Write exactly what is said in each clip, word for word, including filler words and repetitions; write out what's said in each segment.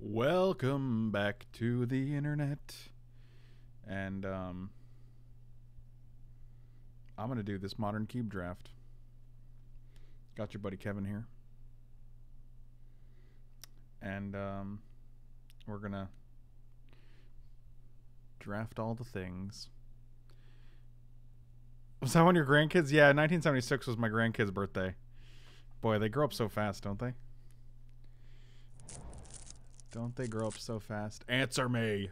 Welcome back to the internet. And um I'm gonna do this modern cube draft. Got your buddy Kevin here. And um we're gonna draft all the things. Was that one of your grandkids? Yeah, nineteen seventy-six was my grandkid's birthday. Boy, they grow up so fast, don't they? Don't they grow up so fast? Answer me!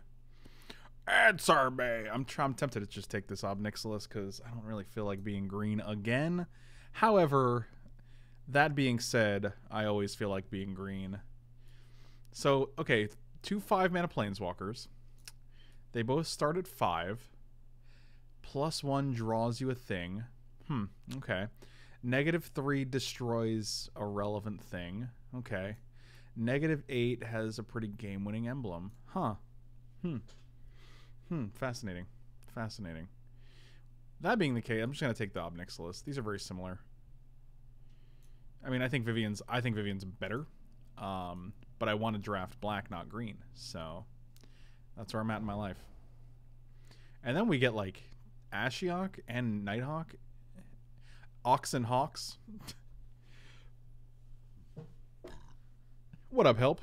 Answer me! I'm, I'm tempted to just take this Ob Nixilis because I don't really feel like being green again. However, that being said, I always feel like being green. So, okay, two five-mana Planeswalkers. They both start at five. Plus one draws you a thing. Hmm, okay. Negative three destroys a relevant thing. Okay. Negative eight has a pretty game-winning emblem. Huh. Hmm. Hmm. Fascinating. Fascinating. That being the case, I'm just going to take the Ob Nixilis. These are very similar. I mean, I think Vivian's, I think Vivian's better. Um, but I want to draft black, not green. So that's where I'm at in my life. And then we get, like, Ashiok and Nighthawk. Ox and Hawks. What up, help?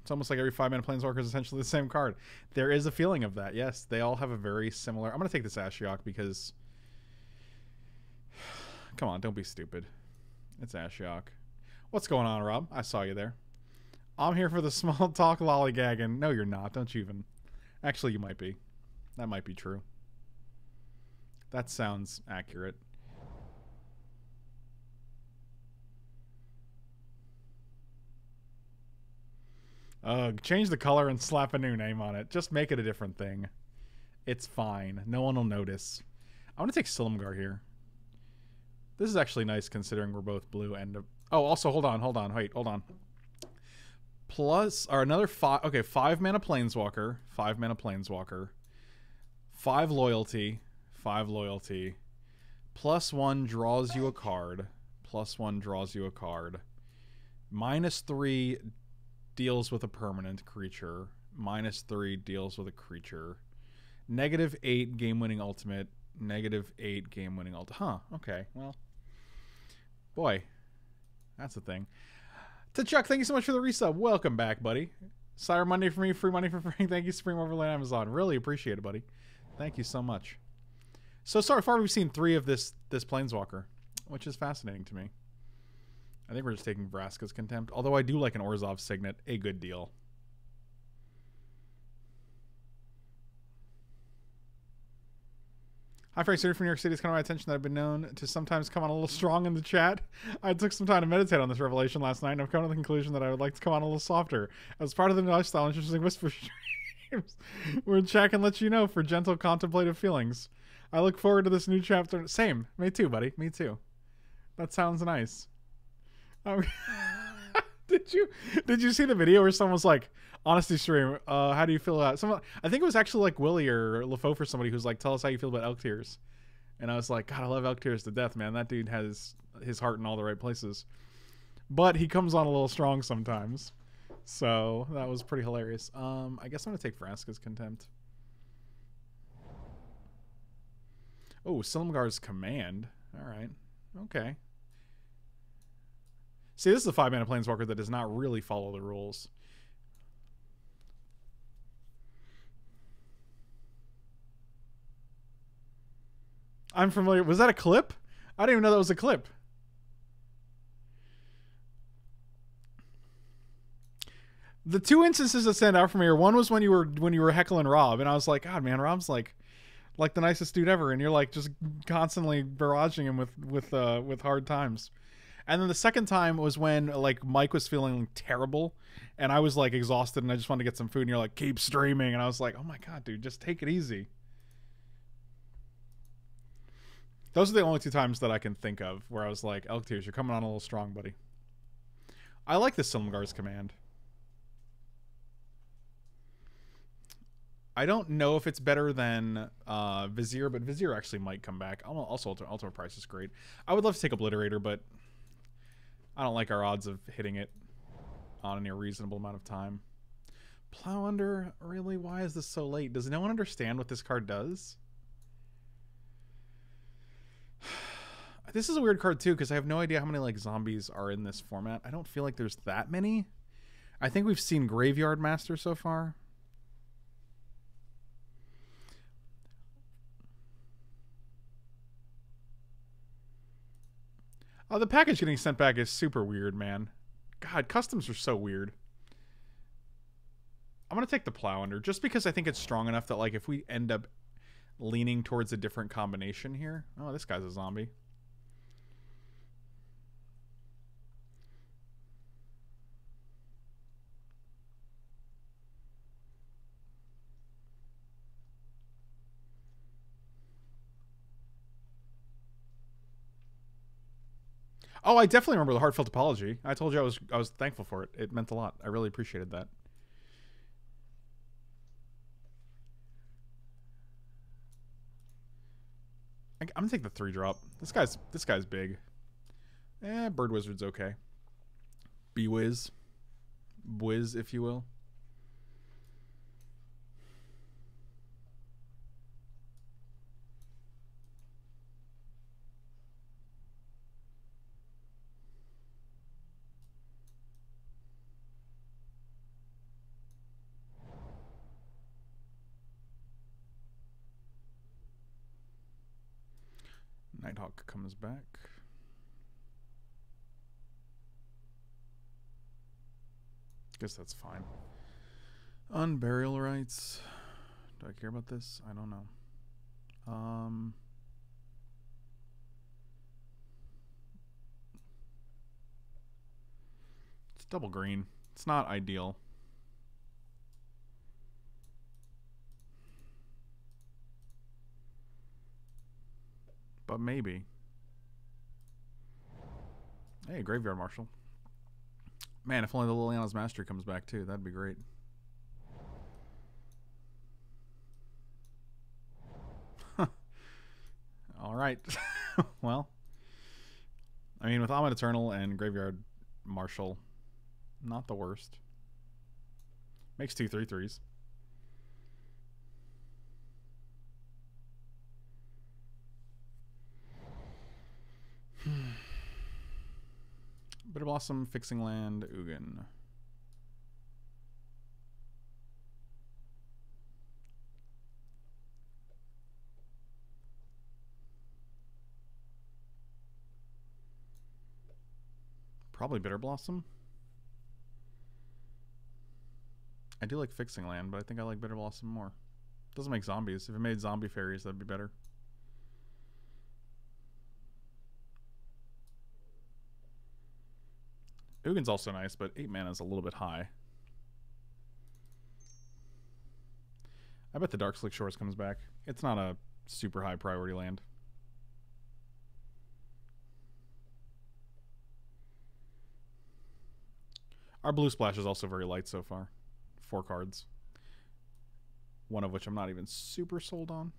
It's almost like every five-mana Planeswalker is essentially the same card. There is a feeling of that, yes. They all have a very similar... I'm going to take this Ashiok because... Come on, don't be stupid. It's Ashiok. What's going on, Rob? I saw you there. I'm here for the small talk lollygagging. No, you're not. Don't you even... Actually, you might be. That might be true. That sounds accurate. Ugh, change the color and slap a new name on it. Just make it a different thing. It's fine. No one will notice. I'm going to take Silumgar here. This is actually nice considering we're both blue and... Uh, oh, also, hold on, hold on, wait, hold on. Plus, or another five... Okay, five mana Planeswalker. Five mana Planeswalker. Five loyalty. Five loyalty. Plus one draws you a card. Plus one draws you a card. Minus three... deals with a permanent creature. Minus three deals with a creature. Negative eight game-winning ultimate. Negative eight game-winning ultimate. Huh, okay, well. Boy, that's the thing. To Chuck, thank you so much for the resub. Welcome back, buddy. Cyber Monday for me, free money for Frank. Thank you, Supreme Overlay on Amazon. Really appreciate it, buddy. Thank you so much. So, so far we've seen three of this, this Planeswalker, which is fascinating to me. I think we're just taking Vraska's Contempt. Although I do like an Orzhov Signet. A good deal. Hi, Frank Suter from New York City. It's come to my attention that I've been known to sometimes come on a little strong in the chat. I took some time to meditate on this revelation last night, and I've come to the conclusion that I would like to come on a little softer. As part of the lifestyle, interesting whisper streams, we're in chat and let you know for gentle contemplative feelings. I look forward to this new chapter. Same. Me too, buddy. Me too. That sounds nice. Um, did you did you see the video where someone's like, honesty stream, uh how do you feel about someone? I think it was actually like Willie or LaFoe for somebody who's like, tell us how you feel about elk tears. And I was like, God, I love elk tears to death, man. That dude has his heart in all the right places, but he comes on a little strong sometimes, so that was pretty hilarious. um I guess I'm gonna take Vraska's Contempt. Oh, Silumgar's Command. All right, okay. See, this is a five-mana Planeswalker that does not really follow the rules. I'm familiar. Was that a clip? I didn't even know that was a clip. The two instances that stand out for me are, one was when you were when you were heckling Rob, and I was like, God, man, Rob's like, like the nicest dude ever, and you're like just constantly barraging him with with uh, with hard times. And then the second time was when, like, Mike was feeling terrible, and I was, like, exhausted, and I just wanted to get some food, and you're like, keep streaming, and I was like, oh my God, dude, just take it easy. Those are the only two times that I can think of where I was like, elk tears, you're coming on a little strong, buddy. I like the Silumgar's Command. I don't know if it's better than uh, Vizier, but Vizier actually might come back. Also, Ultimate Price is great. I would love to take Obliterator, but... I don't like our odds of hitting it on any reasonable amount of time. Plow Under? Really? Why is this so late? Does no one understand what this card does? This is a weird card, too, because I have no idea how many, like, zombies are in this format. I don't feel like there's that many. I think we've seen Graveyard Master so far. Oh, the package getting sent back is super weird, man. God, customs are so weird. I'm going to take the Plow Under, just because I think it's strong enough that, like, if we end up leaning towards a different combination here... Oh, this guy's a zombie. Oh, I definitely remember the heartfelt apology. I told you I was I was thankful for it. It meant a lot. I really appreciated that. I'm gonna take the three drop. This guy's this guy's big. Eh, Bird Wizard's okay. B-Wiz, Wiz, if you will. Nighthawk comes back. Guess that's fine. Unburial rights. Do I care about this? I don't know. Um. It's double green. It's not ideal. But maybe. Hey, Graveyard Marshal. Man, if only the Liliana's Mastery comes back too, that'd be great. All right. Well, I mean, with Amulet Eternal and Graveyard Marshal, not the worst. Makes two three threes. Bitter Blossom, Fixing Land, Ugin. Probably Bitter Blossom. I do like Fixing Land, but I think I like Bitter Blossom more. It doesn't make zombies. If it made zombie fairies, that'd be better. Ugin's also nice, but eight mana is a little bit high. I bet the Dark Slick Shores comes back. It's not a super high priority land. Our blue splash is also very light so far. Four cards. One of which I'm not even super sold on.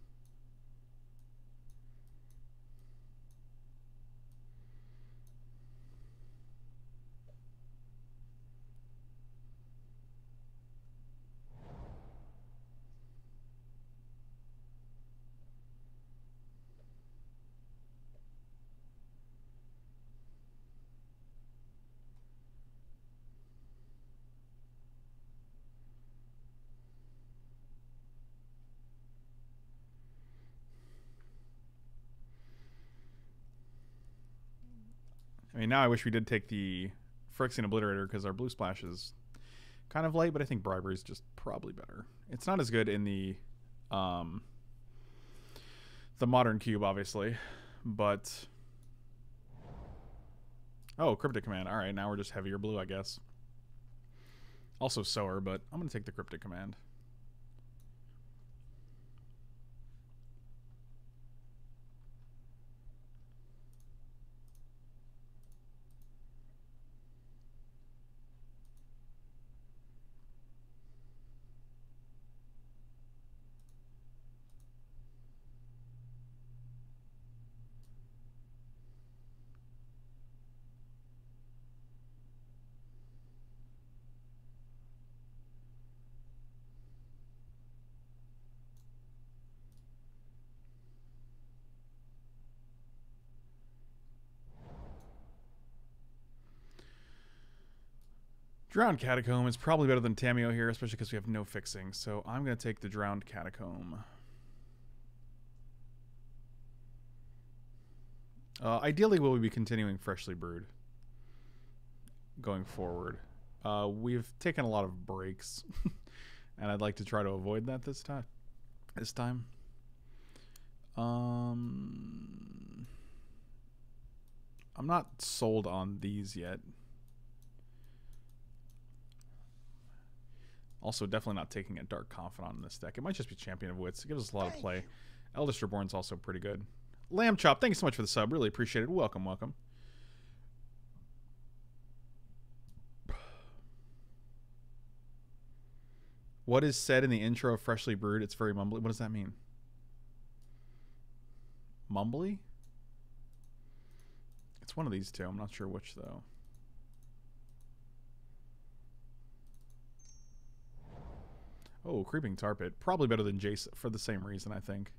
I mean, now I wish we did take the Phyrexian Obliterator because our blue splash is kind of light, but I think Bribery is just probably better. It's not as good in the um, the modern cube, obviously, but... Oh, Cryptic Command. All right, now we're just heavier blue, I guess. Also Sower, but I'm going to take the Cryptic Command. Drowned Catacomb is probably better than Tamiyo here, especially because we have no fixing. So I'm going to take the Drowned Catacomb. Uh, ideally, we'll be continuing Freshly Brewed going forward. Uh, we've taken a lot of breaks, and I'd like to try to avoid that this time. This time. Um, I'm not sold on these yet. Also, definitely not taking a Dark Confidant in this deck. It might just be Champion of Wits. It gives us a lot of play. Eldest Reborn's also pretty good. Lamb Chop, thank you so much for the sub. Really appreciate it. Welcome, welcome. What is said in the intro of Freshly Brewed? It's very mumbly. What does that mean? Mumbly? It's one of these two. I'm not sure which, though. Oh, Creeping Tar Pit. Probably better than Jace for the same reason, I think.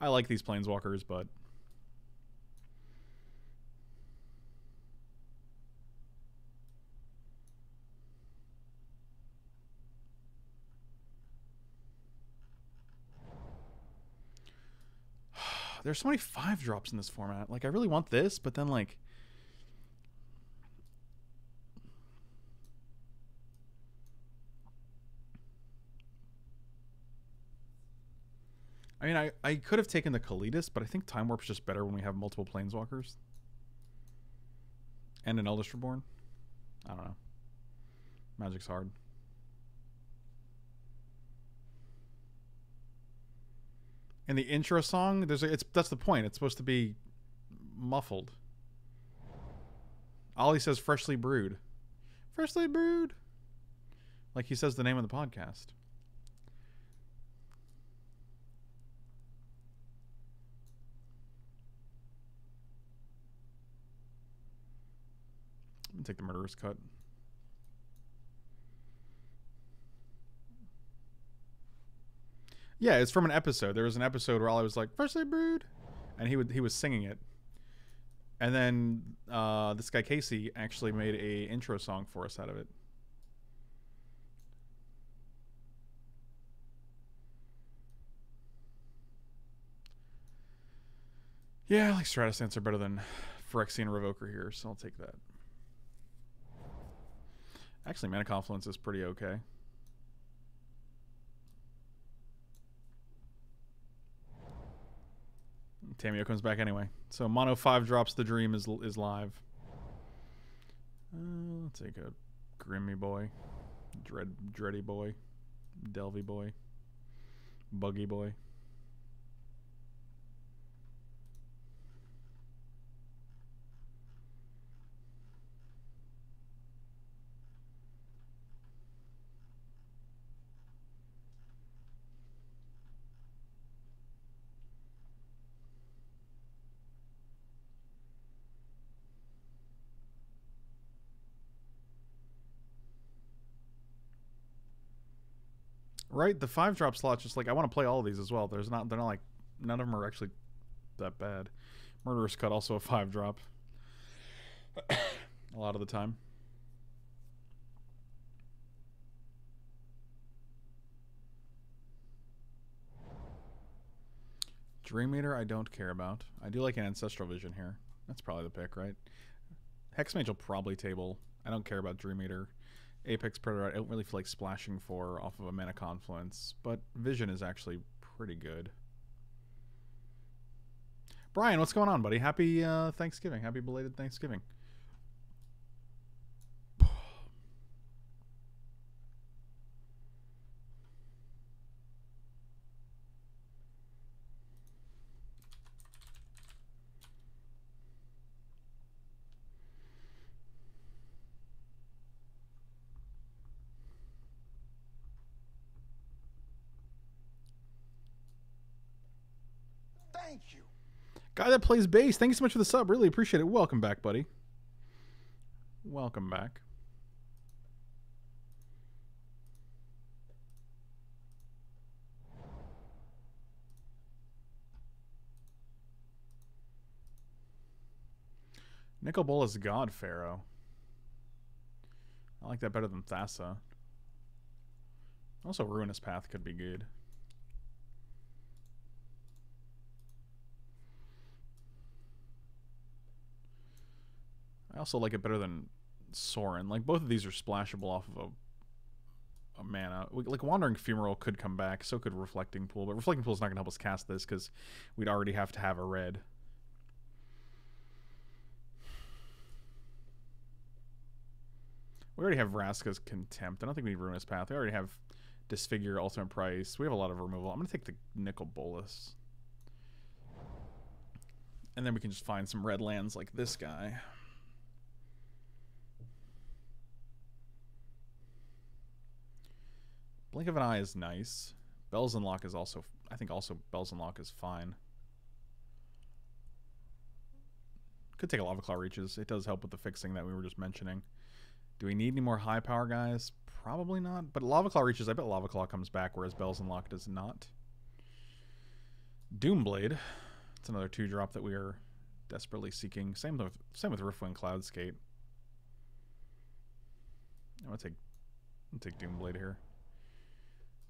I like these Planeswalkers, but... There's so many five drops in this format. Like, I really want this, but then, like... I mean, I, I could have taken the Kalidas, but I think Time Warp's just better when we have multiple Planeswalkers. And an Eldest Reborn. I don't know. Magic's hard. In the intro song, there's a, it's that's the point. It's supposed to be muffled. Ollie says freshly brewed. Freshly brewed. Like he says the name of the podcast. I'm gonna take the Murderous Cut. Yeah, it's from an episode. There was an episode where Ollie was like, "Freshly brewed," and he would he was singing it. And then uh, this guy Casey actually made a intro song for us out of it. Yeah, I like Stratus Dancer better than Phyrexian Revoker here, so I'll take that. Actually, Mana Confluence is pretty okay. Tamiyo comes back anyway. So mono five drops, the dream is is live. Uh, let's take a Grimmy Boy, Dread Dready Boy, Delvey Boy, Buggy Boy. Right, the five drop slot, just like I want to play all of these as well. There's not, they're not like, none of them are actually that bad. Murderous Cut also a five drop. A lot of the time. Dream Eater, I don't care about. I do like an Ancestral Vision here. That's probably the pick, right? Hexmage will probably table. I don't care about Dream Eater. Apex Predator, I don't really feel like splashing for off of a Mana Confluence, but Vision is actually pretty good. Brian, what's going on, buddy? Happy uh, Thanksgiving. Happy belated Thanksgiving. Guy that plays bass, thank you so much for the sub. Really appreciate it. Welcome back, buddy. Welcome back. Nicol Bolas God Pharaoh. I like that better than Thassa. Also, Ruinous Path could be good. I also like it better than Sorin. Like, both of these are splashable off of a, a mana. We, like, Wandering Fumeral could come back. So could Reflecting Pool. But Reflecting Pool is not going to help us cast this because we'd already have to have a red. We already have Vraska's Contempt. I don't think we need Ruinous Path. We already have Disfigure, Ultimate Price. We have a lot of removal. I'm going to take the Nicol Bolas. And then we can just find some red lands like this guy. Blink of an Eye is nice. Bells and Lock is also... I think also Bells and Lock is fine. Could take a Lava Claw Reaches. It does help with the fixing that we were just mentioning. Do we need any more high power guys? Probably not. But Lava Claw Reaches, I bet Lava Claw comes back, whereas Bells and Lock does not. Doomblade. It's another two drop that we are desperately seeking. Same with same with Riftwind Cloudskate. I'm gonna take I'm gonna take Doomblade here.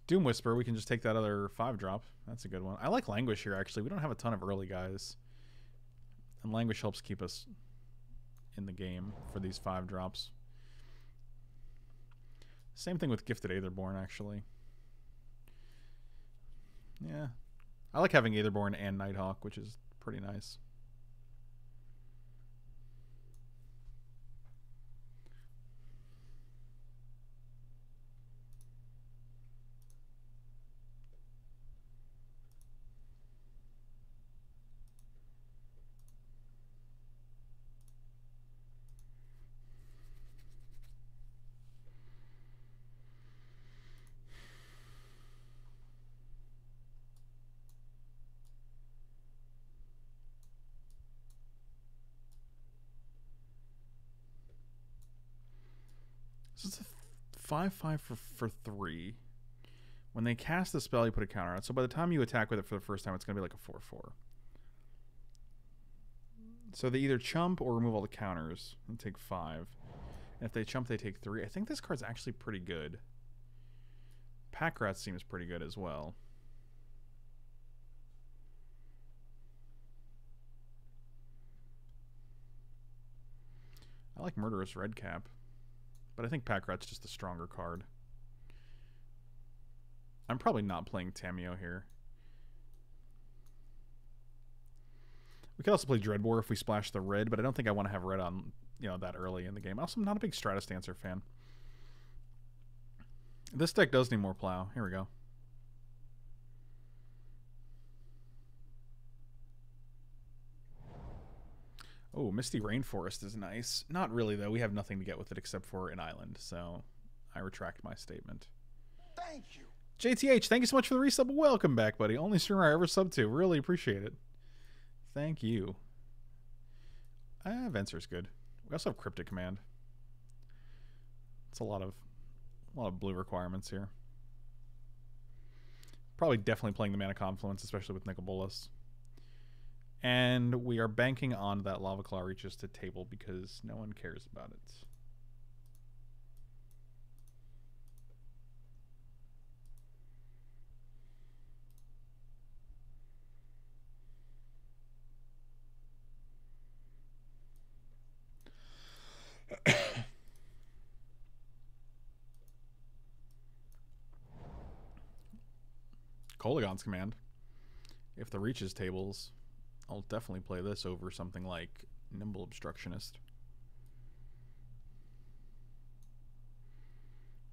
Doom Whisper, we can just take that other five drop. That's a good one. I like Languish here actually. We don't have a ton of early guys. And Languish helps keep us in the game for these five drops. Same thing with Gifted Aetherborn, actually. Yeah. I like having Aetherborn and Nighthawk, which is pretty nice. So it's a five five for, for three. When they cast the spell, you put a counter on it. So by the time you attack with it for the first time, it's going to be like a four four. So they either chump or remove all the counters and take five. And if they chump, they take three. I think this card's actually pretty good. Pack Rat seems pretty good as well. I like Murderous Redcap. But I think Pack Rat's just a stronger card. I'm probably not playing Tamiyo here. We could also play Dreadwar if we splash the red, but I don't think I want to have red on, you know, that early in the game. Also, I'm not a big Stratus Dancer fan. This deck does need more Plow. Here we go. Oh, Misty Rainforest is nice. Not really, though. We have nothing to get with it except for an island, so I retract my statement. Thank you. J T H, thank you so much for the resub. Welcome back, buddy. Only streamer I ever subbed to. Really appreciate it. Thank you. Ah, Venser's good. We also have Cryptic Command. It's a lot of, a lot of blue requirements here. Probably definitely playing the Mana Confluence, especially with Nicol Bolas. And we are banking on that Lava Claw Reaches to table because no one cares about it. Kolaghan's Command. If the Reaches tables... I'll definitely play this over something like Nimble Obstructionist.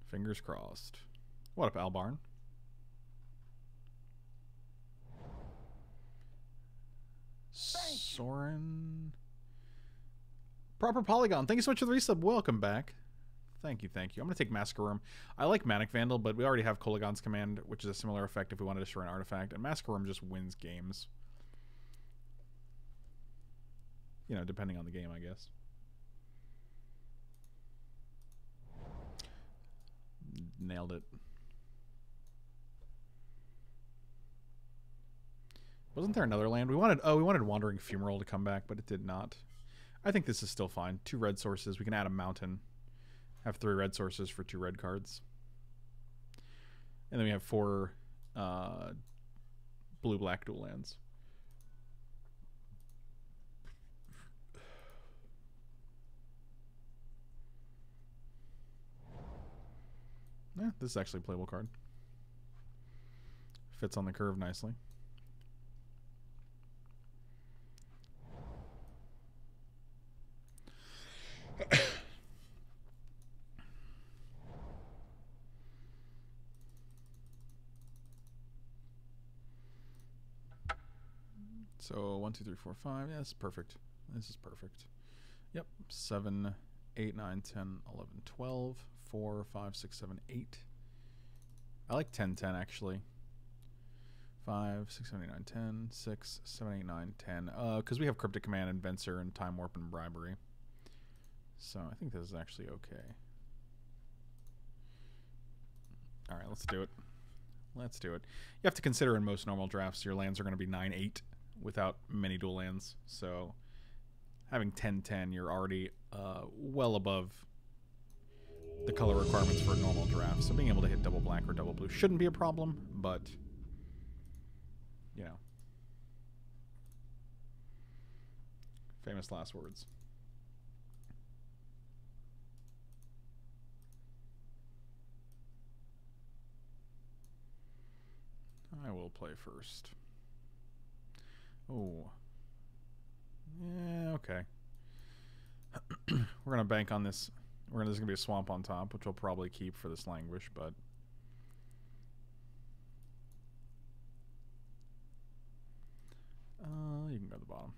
Fingers crossed. What up, Albarn? Sorin. Proper Polygon. Thank you so much for the resub. Welcome back. Thank you, thank you. I'm going to take Massacre Wurm. I like Manic Vandal, but we already have Kolaghan's Command, which is a similar effect if we want to destroy an artifact. And Massacre Wurm just wins games. You know, depending on the game, I guess. Nailed it. Wasn't there another land? We wanted... Oh, we wanted Wandering Fumeral to come back, but it did not. I think this is still fine. Two red sources. We can add a mountain. have three red sources for two red cards. And then we have four uh, blue-black dual lands. Yeah, this is actually a playable card. Fits on the curve nicely. So one, two, three, four, five. Yeah, this is perfect. This is perfect. Yep. Seven, eight, nine, ten, eleven, twelve. Four, five, six, seven, eight. I like ten, ten actually. Five, six, seven, eight, nine, ten. Six, seven, eight, nine, ten. Uh, because we have Cryptic Command and Venser and Time Warp and Bribery. So I think this is actually okay. All right, let's do it. Let's do it. You have to consider in most normal drafts your lands are going to be nine, eight. Without many dual lands, so having ten ten, you're already uh, well above the color requirements for a normal draft, so being able to hit double black or double blue shouldn't be a problem, but you know, famous last words. I will play first. Oh, yeah, okay. We're going to bank on this. We're gonna, there's going to be a swamp on top, which we'll probably keep for this Languish, but... Uh, you can go to the bottom.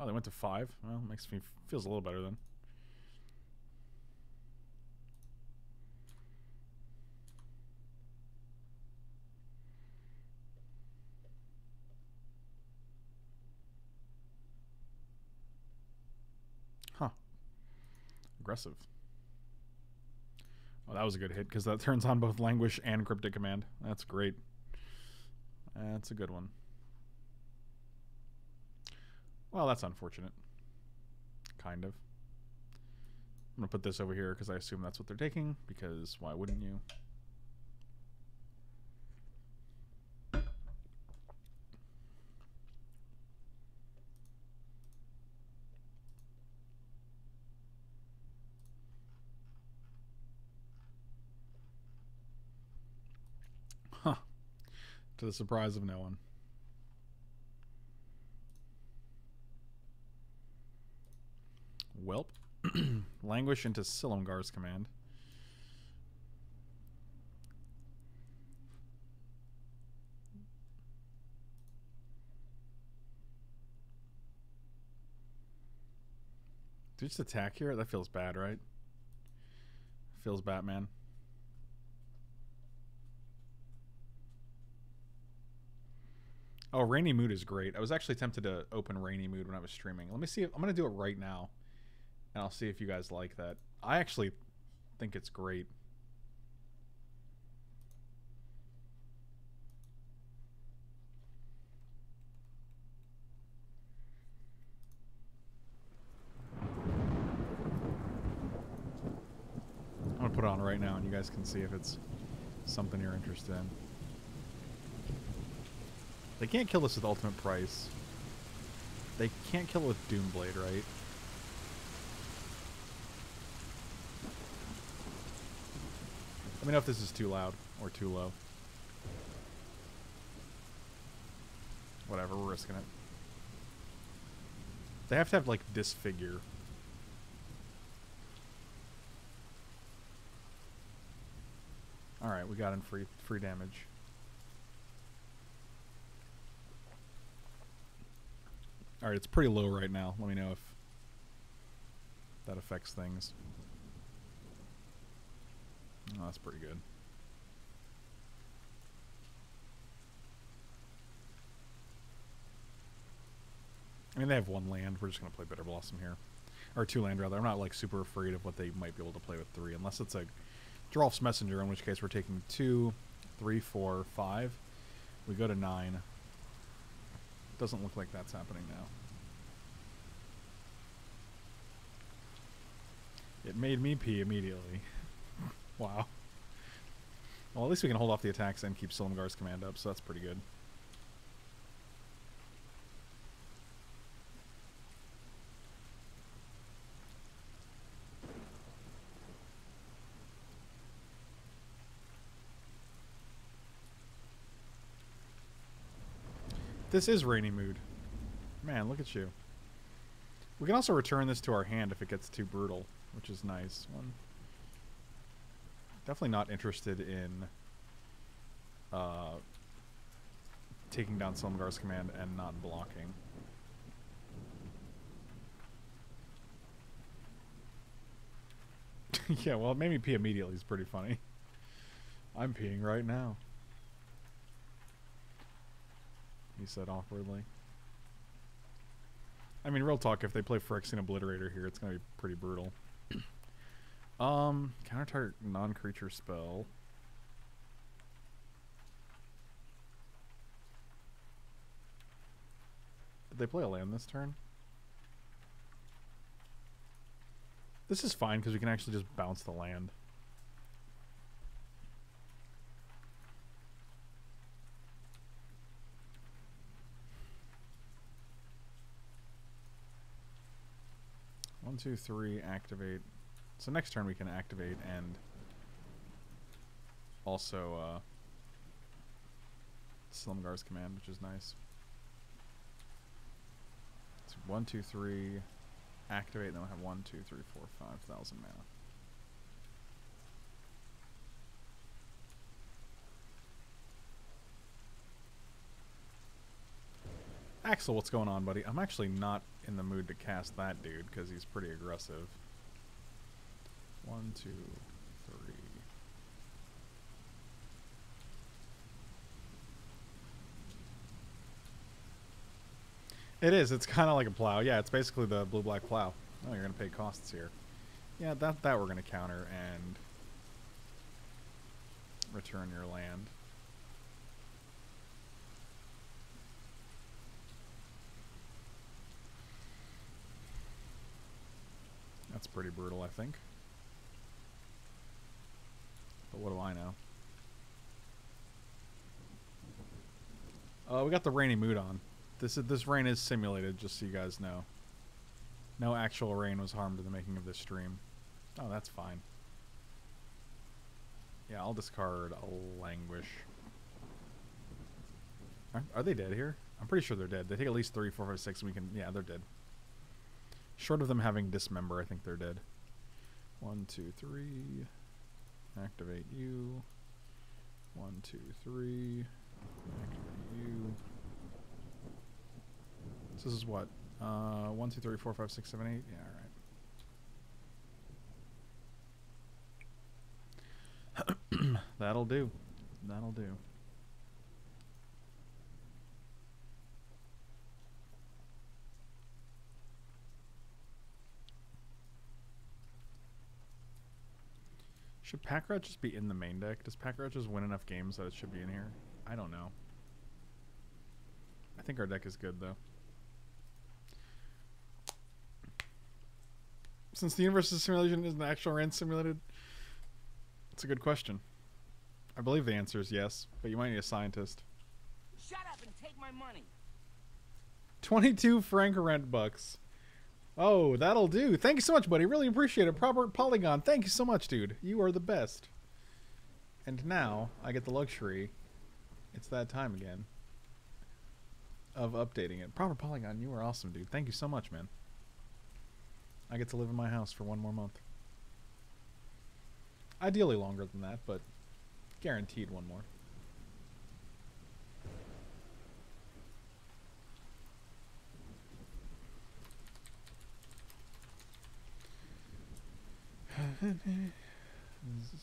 Oh, they went to five. Well, makes me... feels a little better then. Aggressive. Oh, that was a good hit because that turns on both Languish and Cryptic Command. That's great. That's a good one. Well, that's unfortunate. Kind of. I'm going to put this over here because I assume that's what they're taking, because why wouldn't you? To the surprise of no one. Welp. Languish into Silumgar's Command. Did you just attack here? That feels bad, right? Feels Batman. Oh, Rainy Mood is great. I was actually tempted to open Rainy Mood when I was streaming. Let me see if... I'm going to do it right now, and I'll see if you guys like that. I actually think it's great. I'm going to put it on right now, and you guys can see if it's something you're interested in. They can't kill this with Ultimate Price. They can't kill it with Doomblade, right? Let me know if this is too loud or too low. Whatever, we're risking it. They have to have, like, Disfigure. Alright, we got in free, free damage. All right, it's pretty low right now. Let me know if that affects things. Oh, that's pretty good. I mean, they have one land. We're just going to play Bitter Blossom here. Or two land, rather. I'm not, like, super afraid of what they might be able to play with three, unless it's a Drawf's Messenger, in which case we're taking two, three, four, five. We go to nine. Doesn't look like that's happening now. It made me pee immediately. Wow. Well, at least we can hold off the attacks and keep Silumgar's Command up, so that's pretty good. This is Rainy Mood. Man, look at you. We can also return this to our hand if it gets too brutal, which is nice. One. Definitely not interested in uh, taking down Silumgar's Command and not blocking. Yeah, well, it made me pee immediately is pretty funny. I'm peeing right now, he said awkwardly. I mean, real talk, if they play Phyrexian Obliterator here, it's going to be pretty brutal. um, counter target non-creature spell. Did they play a land this turn? This is fine because we can actually just bounce the land. One, two, three, activate. So next turn we can activate and also uh, Silumgar's Command, which is nice. So one, two, three, activate, and then we'll have one, two, three, four, five thousand mana. Axel, what's going on, buddy? I'm actually not in the mood to cast that dude because he's pretty aggressive. One, two, three. It is. It's kind of like a plow. Yeah, it's basically the blue-black plow. Oh, you're going to pay costs here. Yeah, that, that we're going to counter and return your land. That's pretty brutal, I think. But what do I know? Uh, we got the Rainy Mood on. This is, this rain is simulated, just so you guys know. No actual rain was harmed in the making of this stream. Oh, that's fine. Yeah, I'll discard a Languish. Are, are they dead here? I'm pretty sure they're dead. They take at least three, four, five, six, and we can... Yeah, they're dead. Short of them having Dismember, I think they're dead. One, two, three. Activate you. One, two, three. Activate you. So this is what? Uh, one, two, three, four, five, six, seven, eight. Yeah, all right. That'll do. That'll do. Should Pack Rat just be in the main deck? Does Pack Rat just win enough games that it should be in here? I don't know. I think our deck is good, though. Since the universe is simulation, isn't the actual rain simulated? It's a good question. I believe the answer is yes, but you might need a scientist. Shut up and take my money. twenty-two Frank Rent bucks. Oh, that'll do. Thank you so much, buddy. Really appreciate it. Proper Polygon, thank you so much, dude. You are the best. And now I get the luxury. It's that time again of updating it. Proper Polygon, you are awesome, dude. Thank you so much, man. I get to live in my house for one more month. Ideally longer than that, but guaranteed one more.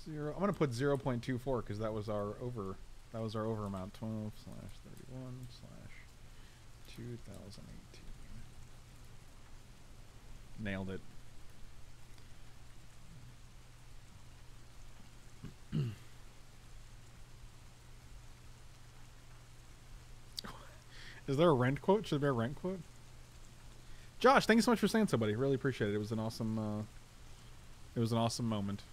Zero. I'm gonna put zero point two four because that was our over. That was our over amount. Twelve slash thirty-one slash two thousand eighteen. Nailed it. Is there a rent quote? Should there be a rent quote? Josh, thank you so much for saying so, buddy. Really appreciate it. It was an awesome. Uh, It was an awesome moment.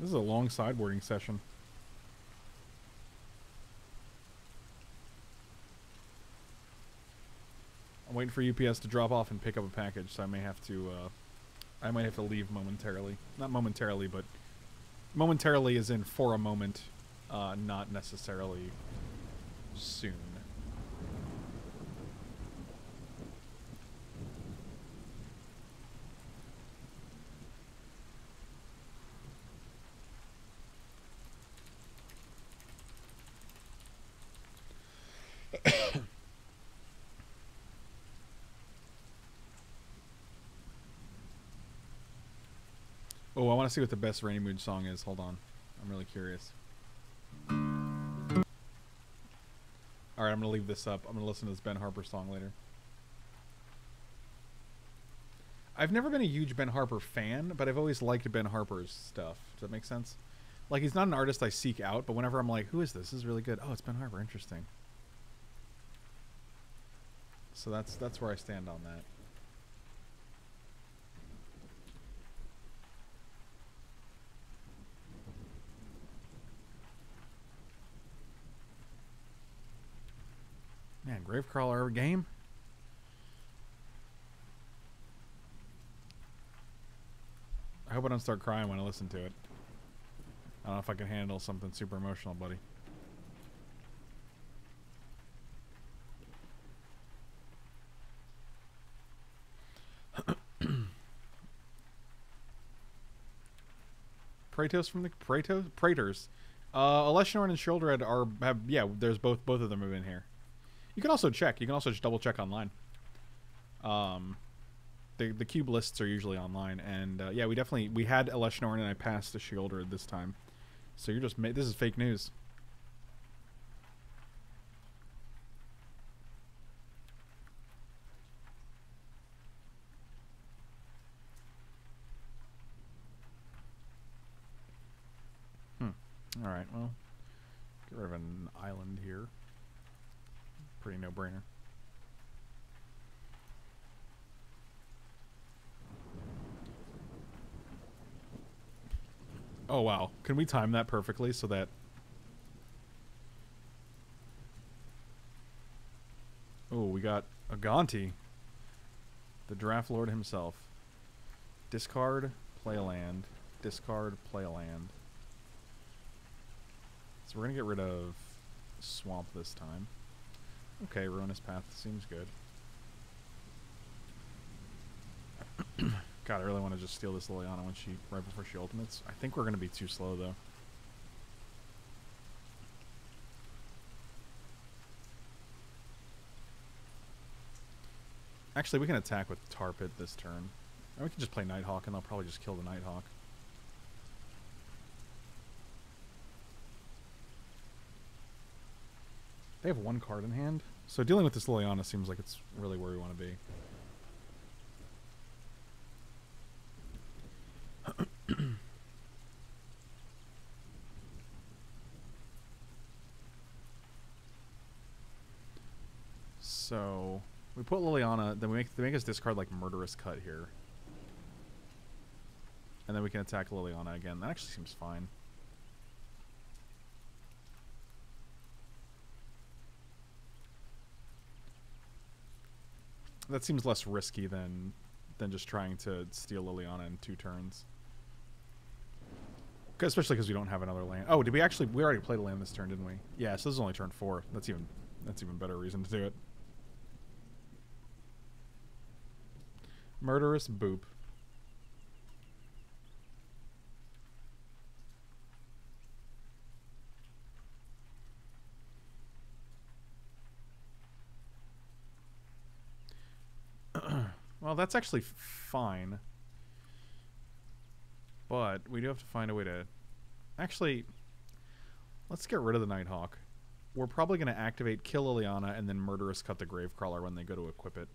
This is a long sideboarding session. I'm waiting for U P S to drop off and pick up a package, so I may have to, uh, I might have to leave momentarily. Not momentarily, but momentarily is in for a moment, uh, not necessarily soon. Oh, I want to see what the best Rainy Mood song is. Hold on. I'm really curious. Alright, I'm going to leave this up. I'm going to listen to this Ben Harper song later. I've never been a huge Ben Harper fan, but I've always liked Ben Harper's stuff. Does that make sense? Like, he's not an artist I seek out, but whenever I'm like, who is this? This is really good. Oh, it's Ben Harper. Interesting. So that's, that's where I stand on that. Man, Gravecrawler game. I hope I don't start crying when I listen to it. I don't know if I can handle something super emotional, buddy. Praetos from the Praetos Praetors. Uh Eleshnorn and Shieldred are have yeah, there's both both of them have been here. You can also check. You can also just double check online. Um, the the cube lists are usually online, and uh, yeah, we definitely we had Eleshnorn and I passed the Shieldred this time. So you're just ma this is fake news. Hmm. All right. Well, get rid of an island here. Pretty no-brainer. Oh, wow. Can we time that perfectly so that... Oh, we got Aganti. The Draft Lord himself. Discard, play a land. Discard, play a land. So we're going to get rid of Swamp this time. Okay, Ruinous Path seems good. God, I really want to just steal this Liliana when she right before she ultimates. I think we're going to be too slow though. Actually, we can attack with Tar Pit this turn. And we can just play Nighthawk and they'll probably just kill the Nighthawk. They have one card in hand. So dealing with this Liliana seems like it's really where we want to be. So we put Liliana, then we make, they make us discard like Murderous Cut here. And then we can attack Liliana again. That actually seems fine. That seems less risky than than just trying to steal Liliana in two turns. Cause, especially because we don't have another land. Oh, did we actually... We already played a land this turn, didn't we? Yeah, so this is only turn four. That's even that's even better reason to do it. Murderous Boop. Well, that's actually fine. But we do have to find a way to... Actually, let's get rid of the Nighthawk. We're probably going to activate Kill Liliana and then Murderous Cut the Gravecrawler when they go to equip it.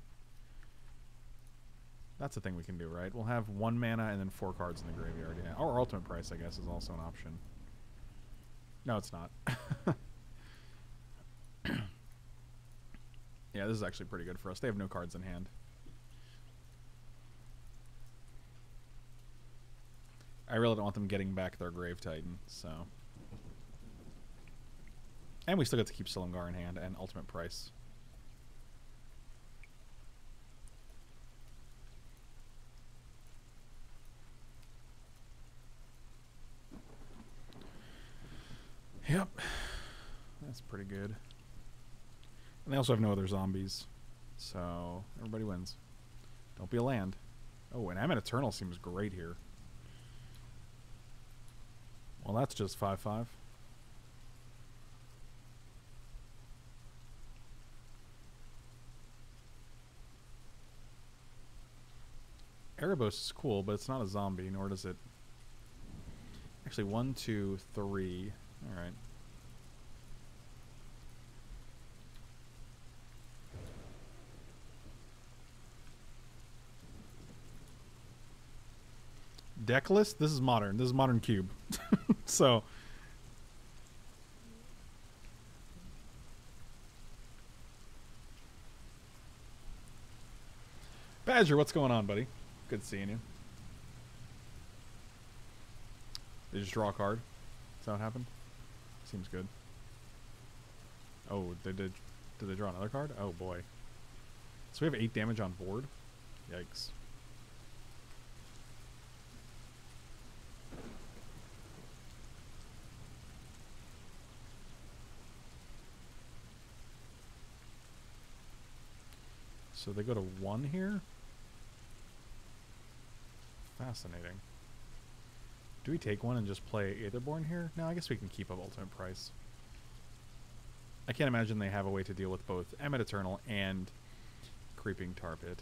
That's a thing we can do, right? We'll have one mana and then four cards in the graveyard. Yeah. Or Ultimate Price, I guess, is also an option. No, it's not. Yeah, this is actually pretty good for us. They have no cards in hand. I really don't want them getting back their Grave Titan, so... And we still get to keep Silumgar in hand and Ultimate Price. Yep. That's pretty good. And they also have no other zombies. So, everybody wins. Don't be a land. Oh, and Amulet Eternal seems great here. Well, that's just five five. Erebos is cool, but it's not a zombie, nor does it... Actually, one, two, three... Alright. Deck list? This is modern. This is modern cube. So... Badger, what's going on, buddy? Good seeing you. Did you just draw a card? Is that what happened? Seems good. Oh, they did. Did they draw another card? Oh boy. So we have eight damage on board. Yikes. So they go to one here? Fascinating. Do we take one and just play Aetherborn here? No, I guess we can keep up Ultimate Price. I can't imagine they have a way to deal with both Amulet Eternal and Creeping Tar Pit.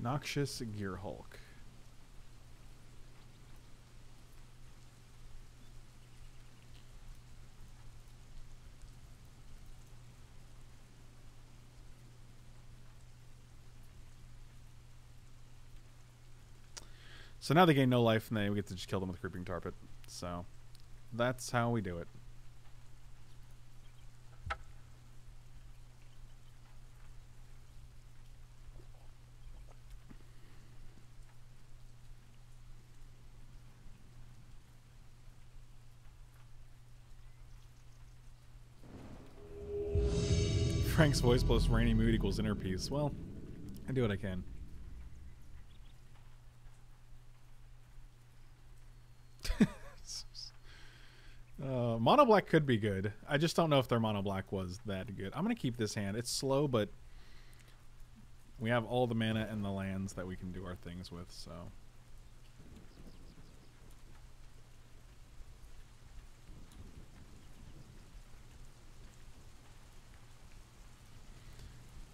Noxious Gearhulk. So now they gain no life, and then we get to just kill them with Creeping Tar Pit. So that's how we do it. Frank's voice plus rainy mood equals inner peace. Well, I do what I can. Uh, mono black could be good. I just don't know if their mono black was that good. I'm going to keep this hand. It's slow, but we have all the mana and the lands that we can do our things with, so.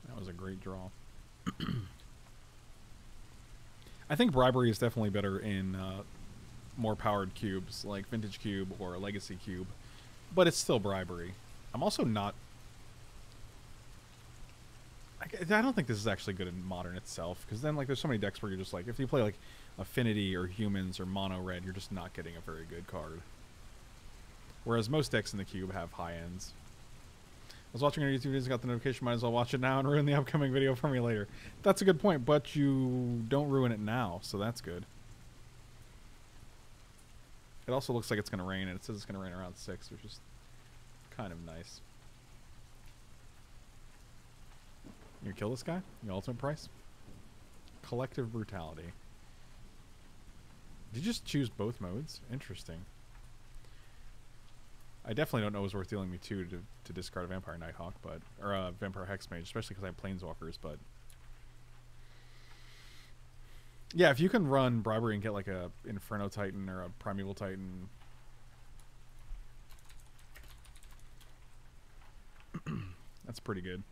That was a great draw. I think Bribery is definitely better in... Uh, more powered cubes like Vintage Cube or Legacy Cube, but it's still Bribery. I'm also not... I, I don't think this is actually good in Modern itself, because then like there's so many decks where you're just like, if you play like Affinity or Humans or Mono Red, you're just not getting a very good card. Whereas most decks in the cube have high ends. I was watching on YouTube videos, got the notification, might as well watch it now and ruin the upcoming video for me later. That's a good point, but you don't ruin it now, so that's good. It also looks like it's going to rain, and it says it's going to rain around six, which is kind of nice. You kill this guy? The Ultimate Price? Collective Brutality. Did you just choose both modes? Interesting. I definitely don't know it was worth dealing me two to, to discard a Vampire Nighthawk, but, or a Vampire Hexmage, especially because I have Planeswalkers, but... Yeah, if you can run Bribery and get like a Inferno Titan or a Primeval Titan. That's pretty good.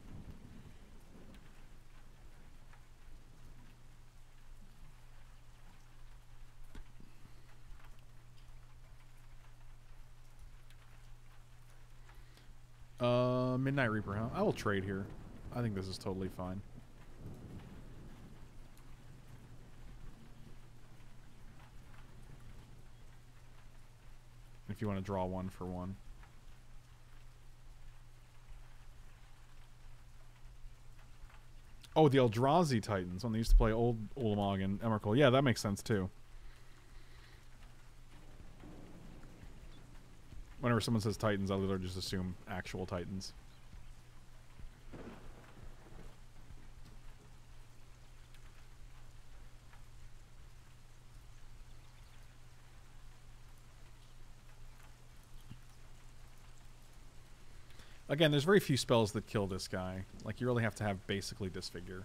Uh, Midnight Reaper, huh? I will trade here. I think this is totally fine. if you want to draw one for one. Oh, the Eldrazi Titans, when they used to play old Ulamog and Emrakul. Yeah, that makes sense too. Whenever someone says Titans, I literally just assume actual Titans. Again, there's very few spells that kill this guy. Like, you really have to have basically Disfigure.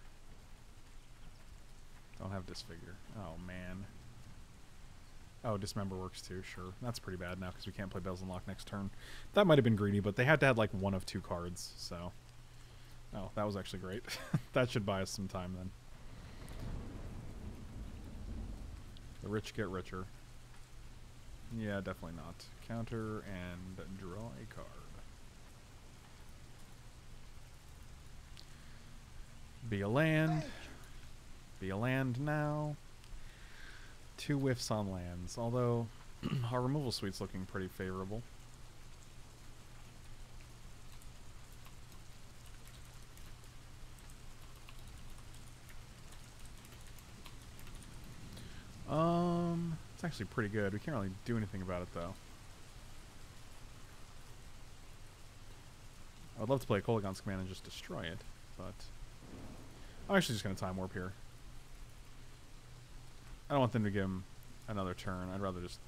Don't have Disfigure. Oh, man. Oh, Dismember works too, sure. That's pretty bad now because we can't play Bells and Lock next turn. That might have been greedy, but they had to have, like, one of two cards, so... Oh, that was actually great. That should buy us some time, then. The rich get richer. Yeah, definitely not. Counter and draw a card. Be a land. Be a land now. Two whiffs on lands, although our removal suite's looking pretty favorable. Um, it's actually pretty good. We can't really do anything about it, though. I would love to play Kolaghan's Command and just destroy it, but... I'm actually just going to Time Warp here. I don't want them to give him another turn. I'd rather just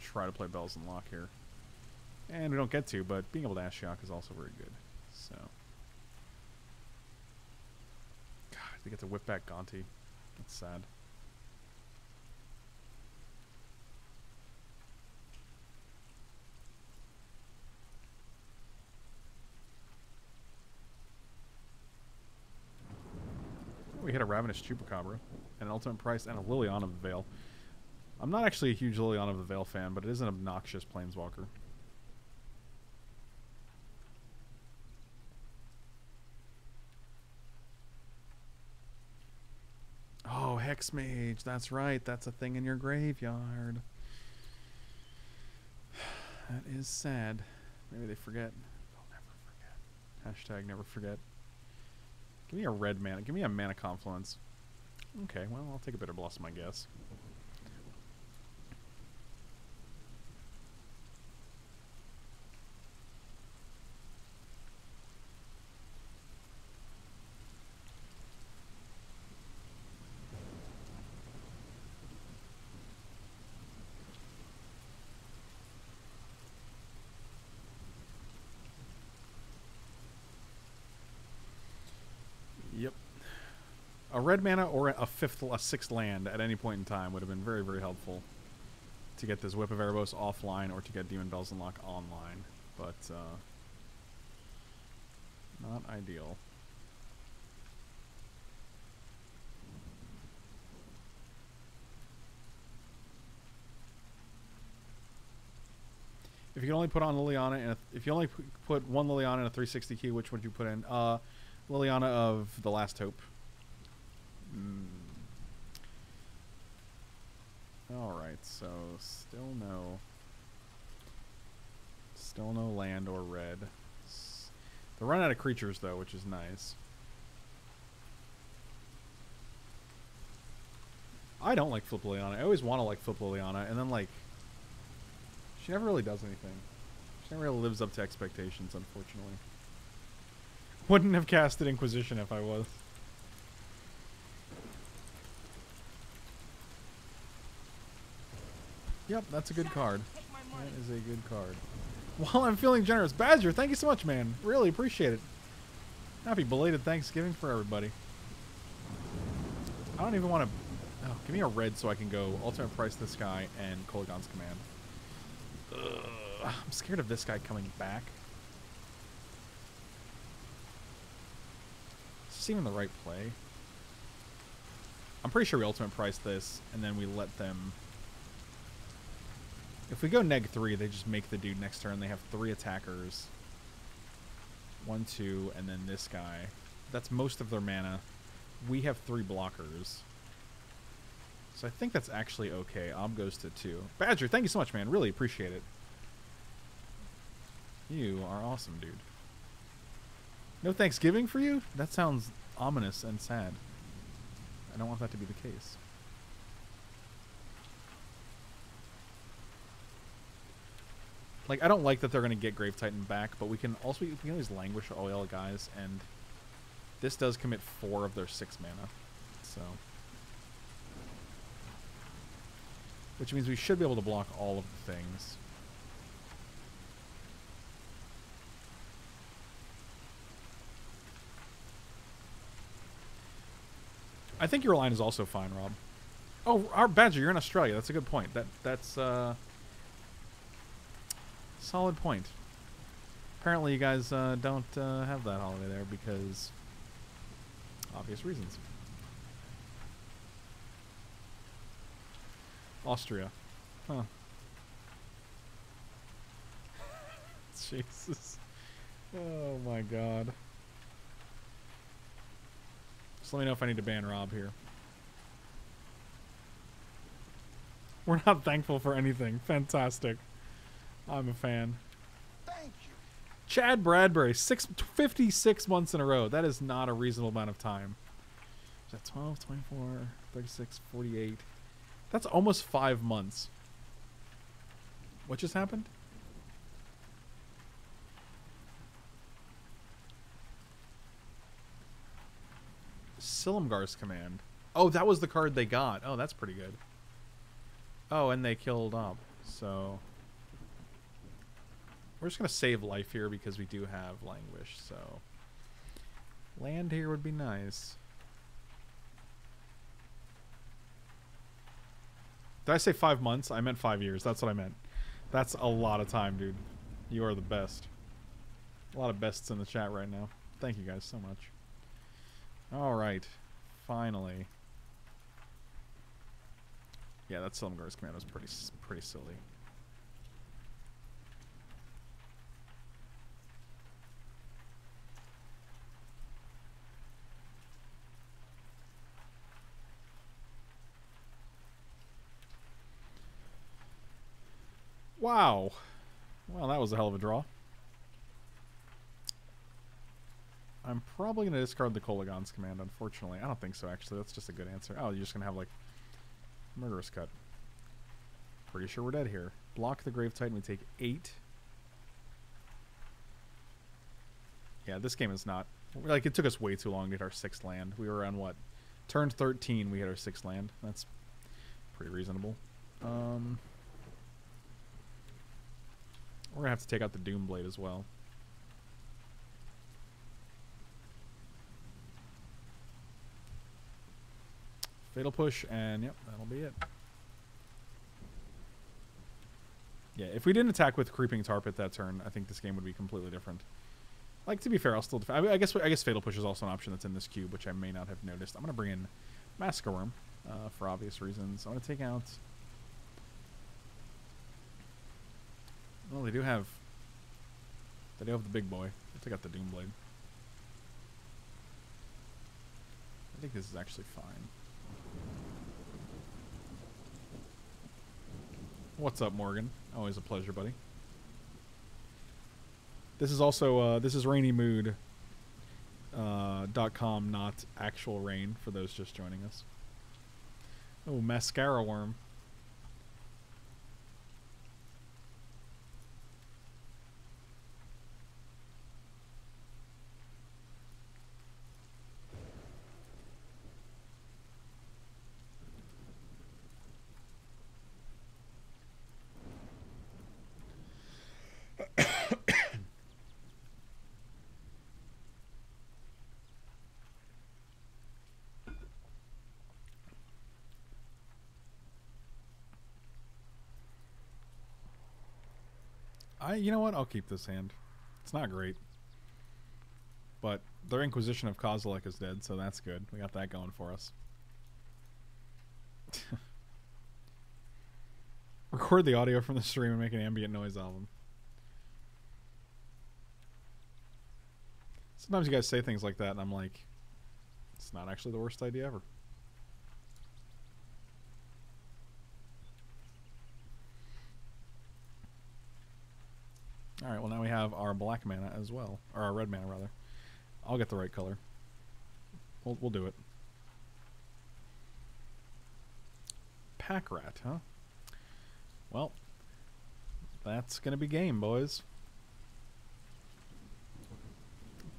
try to play Bells and Lock here. And we don't get to, but being able to Ashiok is also very good. So, God, they get to whip back Gonti. That's sad. We hit a Ravenous Chupacabra, and an Ultimate Price, and a Liliana of the Veil. I'm not actually a huge Liliana of the Veil fan, but it is an obnoxious Planeswalker. Oh, Hexmage, that's right, that's a thing in your graveyard. That is sad. Maybe they forget. They'll never forget. Hashtag never forget. Give me a red mana. Give me a Mana Confluence. Okay, well, I'll take a Bitter Blossom, I guess. A red mana or a fifth, a sixth land at any point in time would have been very, very helpful to get this Whip of Erebos offline or to get Demon Bells and Lock online, but uh, not ideal. If you can only put on Liliana, and if you only put one Liliana in a three sixty queue, which would you put in? Uh, Liliana of the Last Hope. Mm. Alright, so still no still no land or red. They run out of creatures though, which is nice. I don't like Flip Liliana. I always want to like Flip Liliana, and then like she never really does anything. She never really lives up to expectations, unfortunately. Wouldn't have casted Inquisition if I was. Yep, that's a good card. That is a good card. While I'm feeling generous, Badger, thank you so much, man. Really appreciate it. Happy belated Thanksgiving for everybody. I don't even want to... Oh, give me a red so I can go Ultimate Price this guy and Kolaghan's Command. Ugh, I'm scared of this guy coming back. Is this even the right play? I'm pretty sure we Ultimate Price this, and then we let them... If we go neg three, they just make the dude next turn. They have three attackers. One, two, and then this guy. That's most of their mana. We have three blockers. So I think that's actually okay. Ob goes to two. Badger, thank you so much, man. Really appreciate it. You are awesome, dude. No Thanksgiving for you? That sounds ominous and sad. I don't want that to be the case. Like, I don't like that they're going to get Grave Titan back, but we can also we can always Languish oil guys, and this does commit four of their six mana. So, which means we should be able to block all of the things. I think your line is also fine, Rob. Oh, our Badger, you're in Australia. That's a good point. That that's uh, solid point. Apparently, you guys uh, don't uh, have that holiday there because obvious reasons. Austria, huh? Jesus! Oh my God! Just let me know if I need to ban Rob here. We're not thankful for anything. Fantastic. I'm a fan. Thank you. Chad Bradbury, six, fifty-six months in a row. That is not a reasonable amount of time. Is that twelve, twenty-four, thirty-six, forty-eight? That's almost five months. What just happened? Silumgar's Command. Oh, that was the card they got. Oh, that's pretty good. Oh, and they killed up. So we're just going to save life here because we do have Languish. So land here would be nice. Did I say five months? I meant five years. That's what I meant. That's a lot of time, dude. You are the best. A lot of bests in the chat right now. Thank you guys so much. Alright, finally. Yeah, that Silumgar's Command was pretty pretty silly. Wow. Well, that was a hell of a draw. I'm probably going to discard the Kolaghan's Command, unfortunately. I don't think so, actually. That's just a good answer. Oh, you're just going to have, like, Murderous Cut. Pretty sure we're dead here. Block the Grave Titan. We take eight. Yeah, this game is not... Like, it took us way too long to hit our sixth land. We were on, what? Turn thirteen, we hit our sixth land. That's pretty reasonable. Um, we're going to have to take out the Doom Blade as well. Fatal Push, and yep, that'll be it. Yeah, if we didn't attack with Creeping Tar Pit that turn, I think this game would be completely different. Like, to be fair, I'll still... Def I, I guess I guess Fatal Push is also an option that's in this cube, which I may not have noticed. I'm going to bring in Massacre Wurm, uh, for obvious reasons. I'm going to take out... Well, they do have... They do have the big boy. I'll take out the Doom Blade. I think this is actually fine. What's up, Morgan? Always a pleasure, buddy. This is also uh, this is rainymood uh, dot com, not actual rain for those just joining us. Oh, Mascara Wurm. I, you know what? I'll keep this hand. It's not great. But their Inquisition of Kozilek is dead, so that's good. We got that going for us. Record the audio from the stream and make an ambient noise album. Sometimes you guys say things like that, and I'm like, it's not actually the worst idea ever. Alright, well now we have our black mana as well. Or our red mana, rather. I'll get the right color. We'll, we'll do it. Pack Rat, huh? Well, that's going to be game, boys.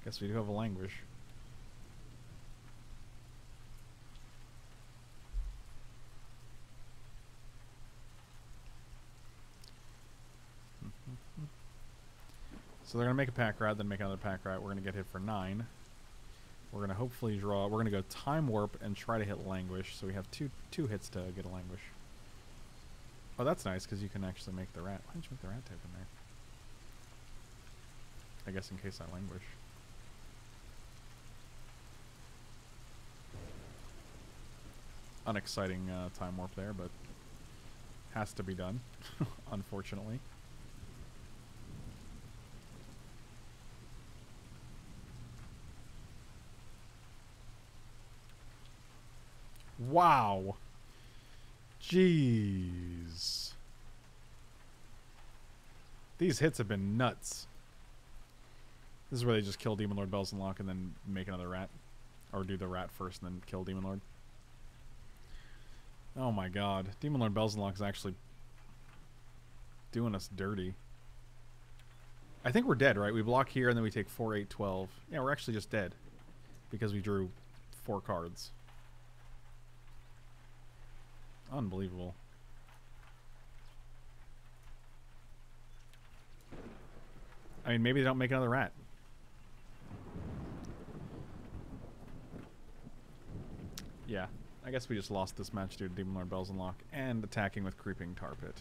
Guess we do have a Languish. So they're going to make a Pack Rat, then make another Pack Rat. We're going to get hit for nine. We're going to hopefully draw... We're going to go Time Warp and try to hit Languish. So we have two two hits to get a Languish. Oh, that's nice, because you can actually make the rat. Why didn't you make the rat type in there? I guess in case I Languish. Unexciting uh, Time Warp there, but... has to be done, unfortunately. Wow. Jeez. These hits have been nuts. This is where they just kill Demon Lord, Bells and Lock, and then make another rat. Or do the rat first and then kill Demon Lord. Oh my god. Demon Lord, Bells and Lock is actually doing us dirty. I think we're dead, right? We block here and then we take four, eight, twelve. Yeah, we're actually just dead. Because we drew four cards. Unbelievable. I mean, maybe they don't make another rat. Yeah, I guess we just lost this match due to Demon Lord, Bells and Lock and attacking with Creeping Tar Pit.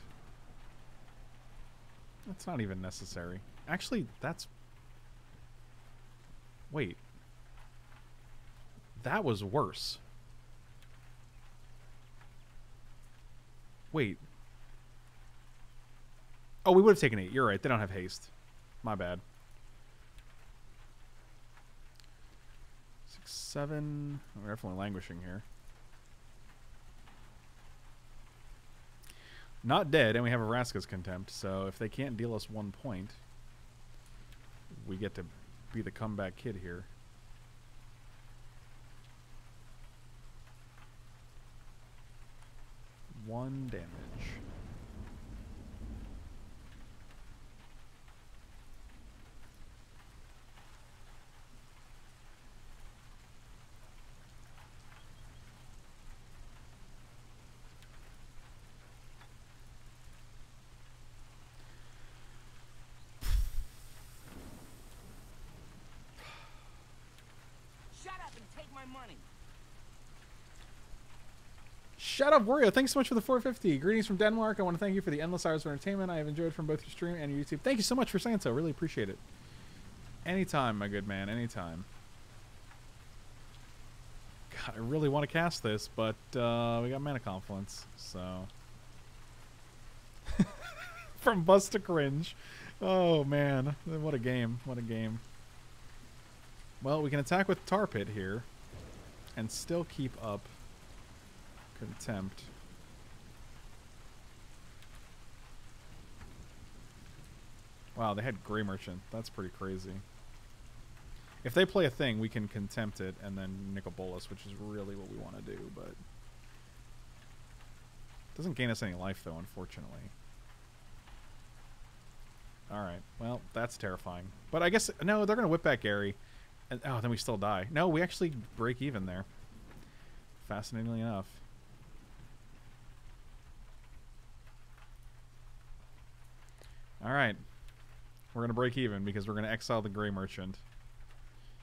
That's not even necessary. Actually, that's... Wait. That was worse. Wait. Oh, we would have taken eight. You're right. They don't have haste. My bad. Six, seven. We're definitely languishing here. Not dead, and we have a Vraska's Contempt, so if they can't deal us one point, we get to be the comeback kid here. One damage. Shut up and take my money. Shut up, Wario. Thanks so much for the four fifty. Greetings from Denmark. I want to thank you for the endless hours of entertainment I have enjoyed from both your stream and your YouTube. Thank you so much for saying so. Really appreciate it. Anytime, my good man. Anytime. God, I really want to cast this, but uh, we got Mana Confluence, so... From bust to cringe. Oh, man. What a game. What a game. Well, we can attack with Tar Pit here and still keep up Contempt. Wow, they had Grey Merchant. That's pretty crazy. If they play a thing, we can Contempt it and then Nicol Bolas, which is really what we want to do, but... Doesn't gain us any life, though, unfortunately. Alright, well, that's terrifying. But I guess... No, they're going to whip back Gary. And, oh, then we still die. No, we actually break even there. Fascinatingly enough. Alright. We're going to break even because we're going to exile the Grey Merchant.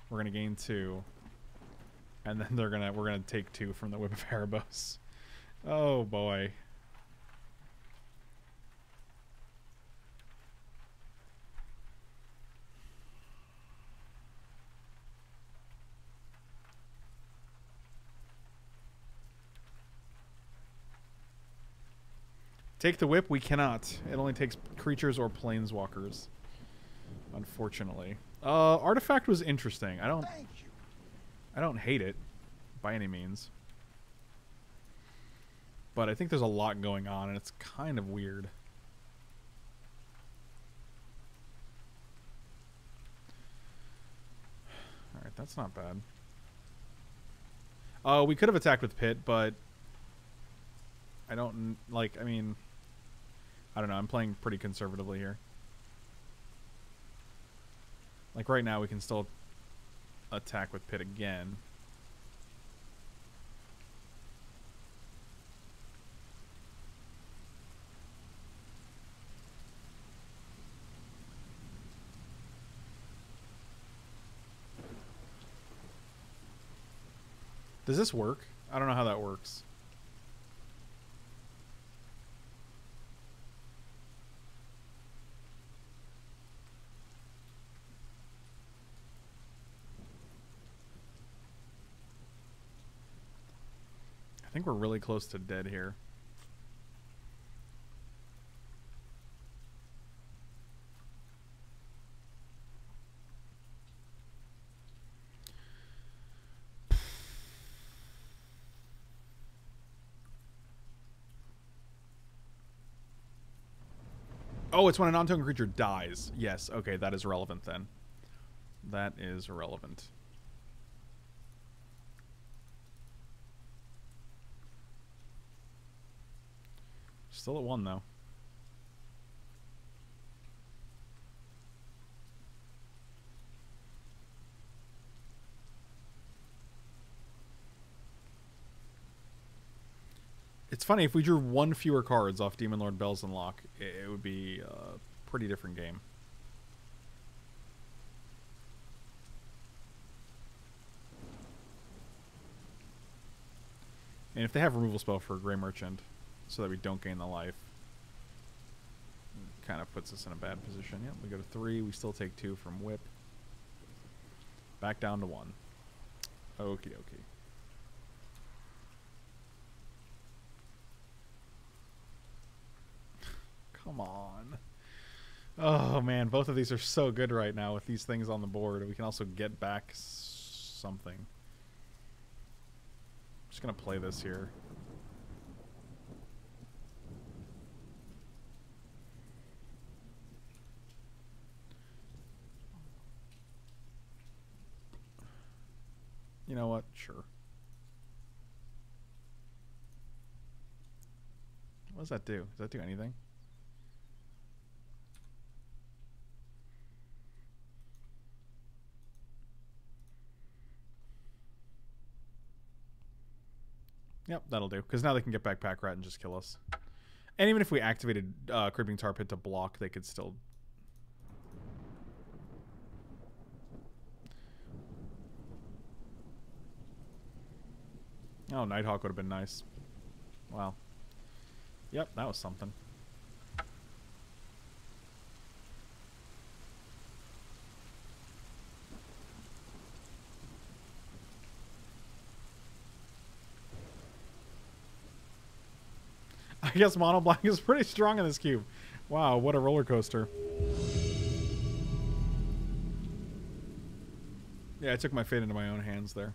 We're going to gain two. And then they're going to we're going to take two from the Whip of Erebos. Oh boy. Take the whip? We cannot. It only takes creatures or planeswalkers. Unfortunately. Uh, Artifact was interesting. I don't... I don't hate it. By any means. But I think there's a lot going on, and it's kind of weird. Alright, that's not bad. Oh, uh, we could have attacked with Pit, but I don't, like, I mean, I don't know. I'm playing pretty conservatively here. Like, right now, we can still attack with Pit again. Does this work? I don't know how that works. I think we're really close to dead here. Oh, it's when a non-token creature dies. Yes, okay, that is relevant then. That is relevant. Still at one, though. It's funny, if we drew one fewer cards off Demon Lord Bells and Lock, it, it would be a pretty different game. And if they have a removal spell for a Grey Merchant, so that we don't gain the life, kind of puts us in a bad position. Yep, we go to three, we still take two from Whip. Back down to one. Okie dokie. Come on. Oh, man. Both of these are so good right now with these things on the board. We can also get back something. I'm just going to play this here. You know what? Sure. What does that do? Does that do anything? Yep, that'll do. Because now they can get back Pack Rat and just kill us. And even if we activated uh, Creeping Tar Pit to block, they could still... Oh, Nighthawk would have been nice. Wow. Yep, that was something. I guess Mono Black is pretty strong in this cube. Wow, what a roller coaster. Yeah, I took my fate into my own hands there.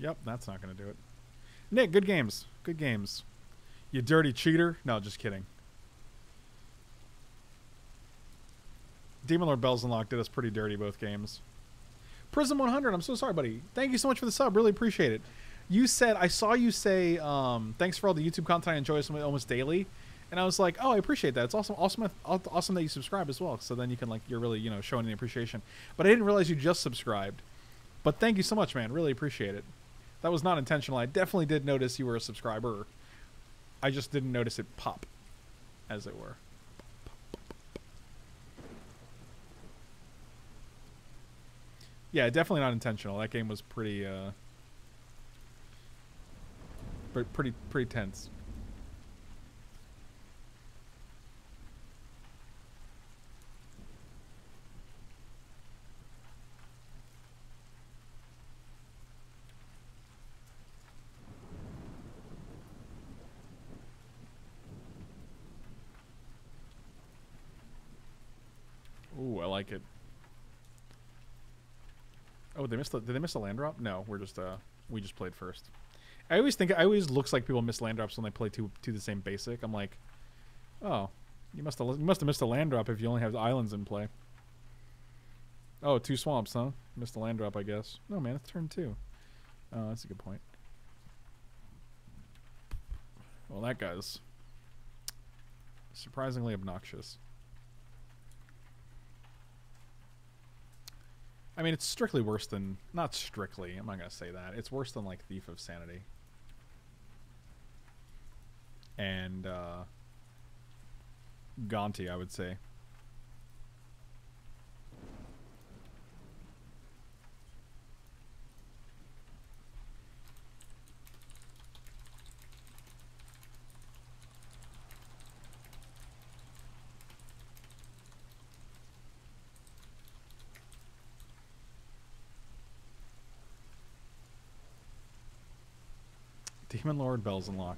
Yep, that's not going to do it. Nick, good games. Good games. You dirty cheater. No, just kidding. Demon Lord Bells and Lock did us pretty dirty both games. Prism one hundred, I'm so sorry, buddy. Thank you so much for the sub. Really appreciate it. You said, I saw you say, um, thanks for all the YouTube content. I enjoy this almost daily. And I was like, oh, I appreciate that. It's awesome, awesome, awesome that you subscribe as well. So then you can, like, you're really, you know, showing the appreciation. But I didn't realize you just subscribed. But thank you so much, man. Really appreciate it. That was not intentional. I definitely did notice you were a subscriber. I just didn't notice it pop, as it were. Yeah, definitely not intentional. That game was pretty, uh, pretty, pretty tense. Ooh, I like it. Oh, they missed the, did they miss a land drop? No, we're just uh we just played first. I always think I always looks like people miss land drops when they play two two the same basic. I'm like, oh, you must have you must have missed a land drop if you only have islands in play. Oh, two swamps, huh? Missed a land drop, I guess. No, man, it's turn two. Oh, that's a good point. Well, that guy's surprisingly obnoxious. I mean, it's strictly worse than... Not strictly, I'm not going to say that. It's worse than, like, Thief of Sanity. And, uh... Gonti, I would say. Demon Lord, Bells and Lock.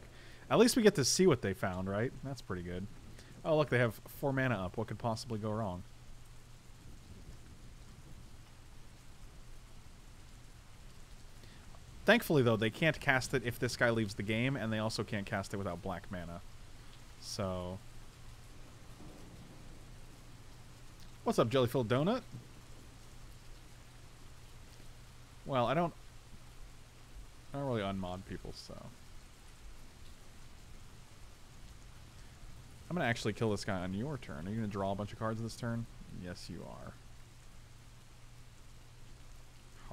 At least we get to see what they found, right? That's pretty good. Oh, look, they have four mana up. What could possibly go wrong? Thankfully, though, they can't cast it if this guy leaves the game, and they also can't cast it without black mana. So... What's up, Jellyfilled Donut? Well, I don't... I don't really unmod people, so... I'm going to actually kill this guy on your turn. Are you going to draw a bunch of cards this turn? Yes, you are.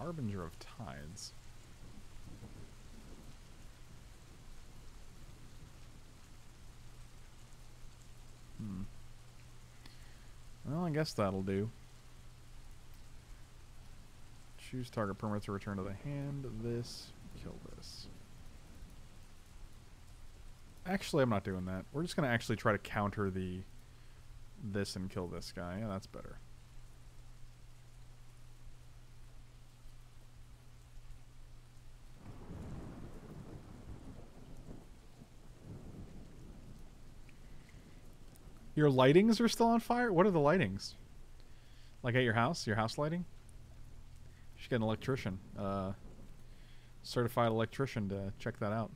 Harbinger of Tides. Hmm. Well, I guess that'll do. Choose target permanent to return to the hand. This... Kill this. Actually, I'm not doing that. We're just going to actually try to counter the this and kill this guy. Yeah, that's better. Your lightings are still on fire? What are the lightings? Like at your house? Your house lighting? You should get an electrician. Uh... Certified electrician to check that out.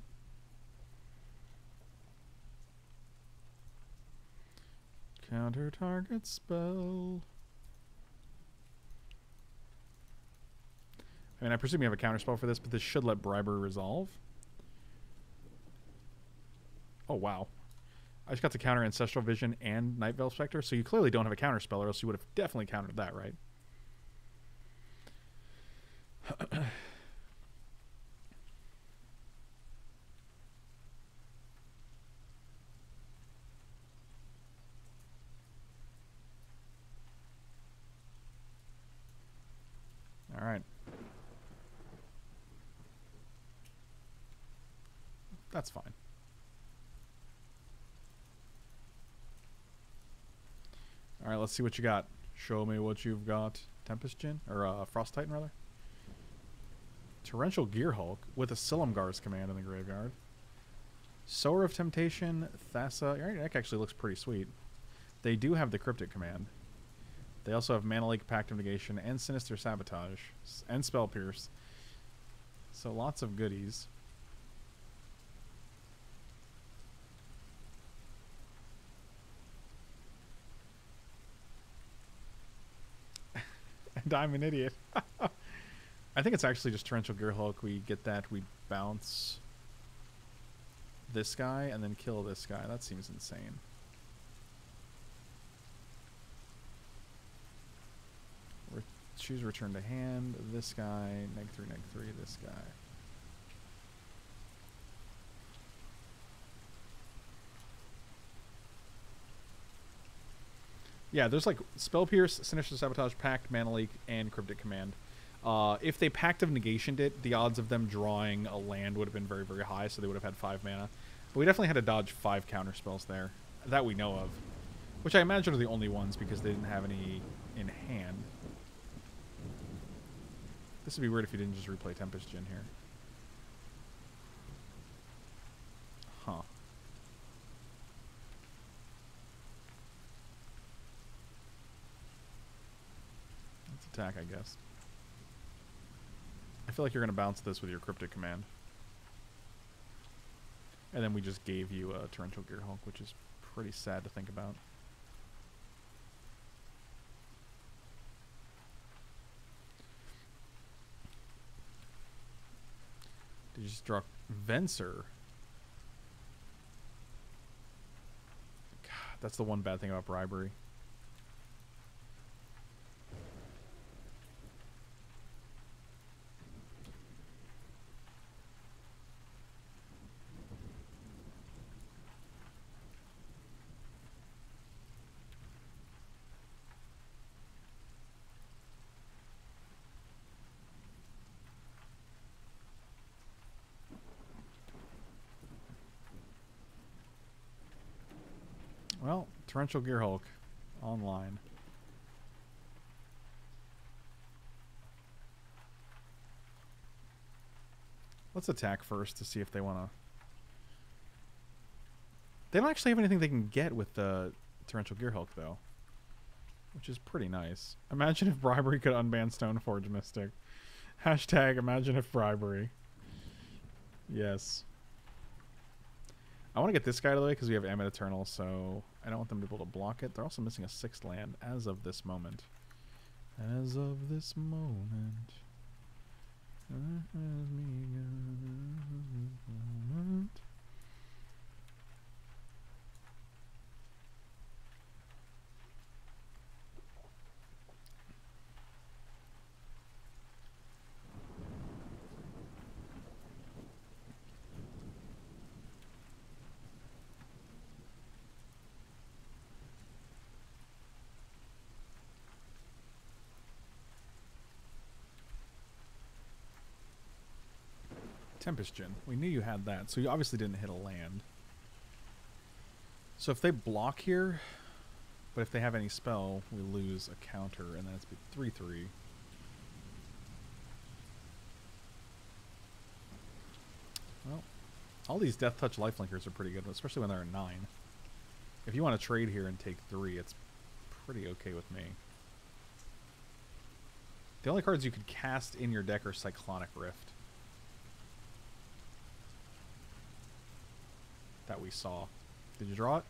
Counter target spell. I mean, I presume you have a counter spell for this, but this should let Bribery resolve. Oh, wow. I just got to counter Ancestral Vision and Night Veil Spectre, so you clearly don't have a counter spell, or else you would have definitely countered that, right? All right. That's fine. All right, let's see what you got. Show me what you've got. Tempest Djinn, or uh, Frost Titan, rather. Torrential Gear Hulk with a Silumgar's Command in the graveyard. Sower of Temptation, Thassa. Your deck actually looks pretty sweet. They do have the Cryptic Command. They also have Mana Leak, Pact of Negation, and Sinister Sabotage, and Spell Pierce. So lots of goodies. And I'm an idiot. I think it's actually just Torrential Gear Hulk. We get that, we bounce this guy, and then kill this guy. That seems insane. Choose return to hand. This guy, neg three, neg three. This guy. Yeah, there's like Spell Pierce, Sinister Sabotage, Pact, Mana Leak, and Cryptic Command. Uh, if they Pact of Negationed it, the odds of them drawing a land would have been very, very high, so they would have had five mana. But we definitely had to dodge five counter spells there that we know of, which I imagine are the only ones because they didn't have any in hand. This would be weird if you didn't just replay Tempest Djinn here. Huh. Let's attack, I guess. feel like you're going to bounce this with your Cryptic Command. And then we just gave you a Torrential Gearhulk, which is pretty sad to think about. Did you just drop Venser? God, that's the one bad thing about Bribery. Well, Torrential Gearhulk online. Let's attack first to see if they want to. They don't actually have anything they can get with the Torrential Gearhulk, though, which is pretty nice. Imagine if Bribery could unban Stoneforge Mystic. Hashtag imagine if Bribery. Yes. I want to get this guy out of the way because we have Amulet Eternal, so I don't want them to be able to block it. They're also missing a sixth land as of this moment. As of this moment. Tempest Gin. We knew you had that, so you obviously didn't hit a land. So if they block here, but if they have any spell, we lose a counter, and then it's three three. Well, all these Death Touch Lifelinkers are pretty good, especially when they're at nine. If you want to trade here and take three, it's pretty okay with me. The only cards you could cast in your deck are Cyclonic Rift. That we saw. Did you draw it?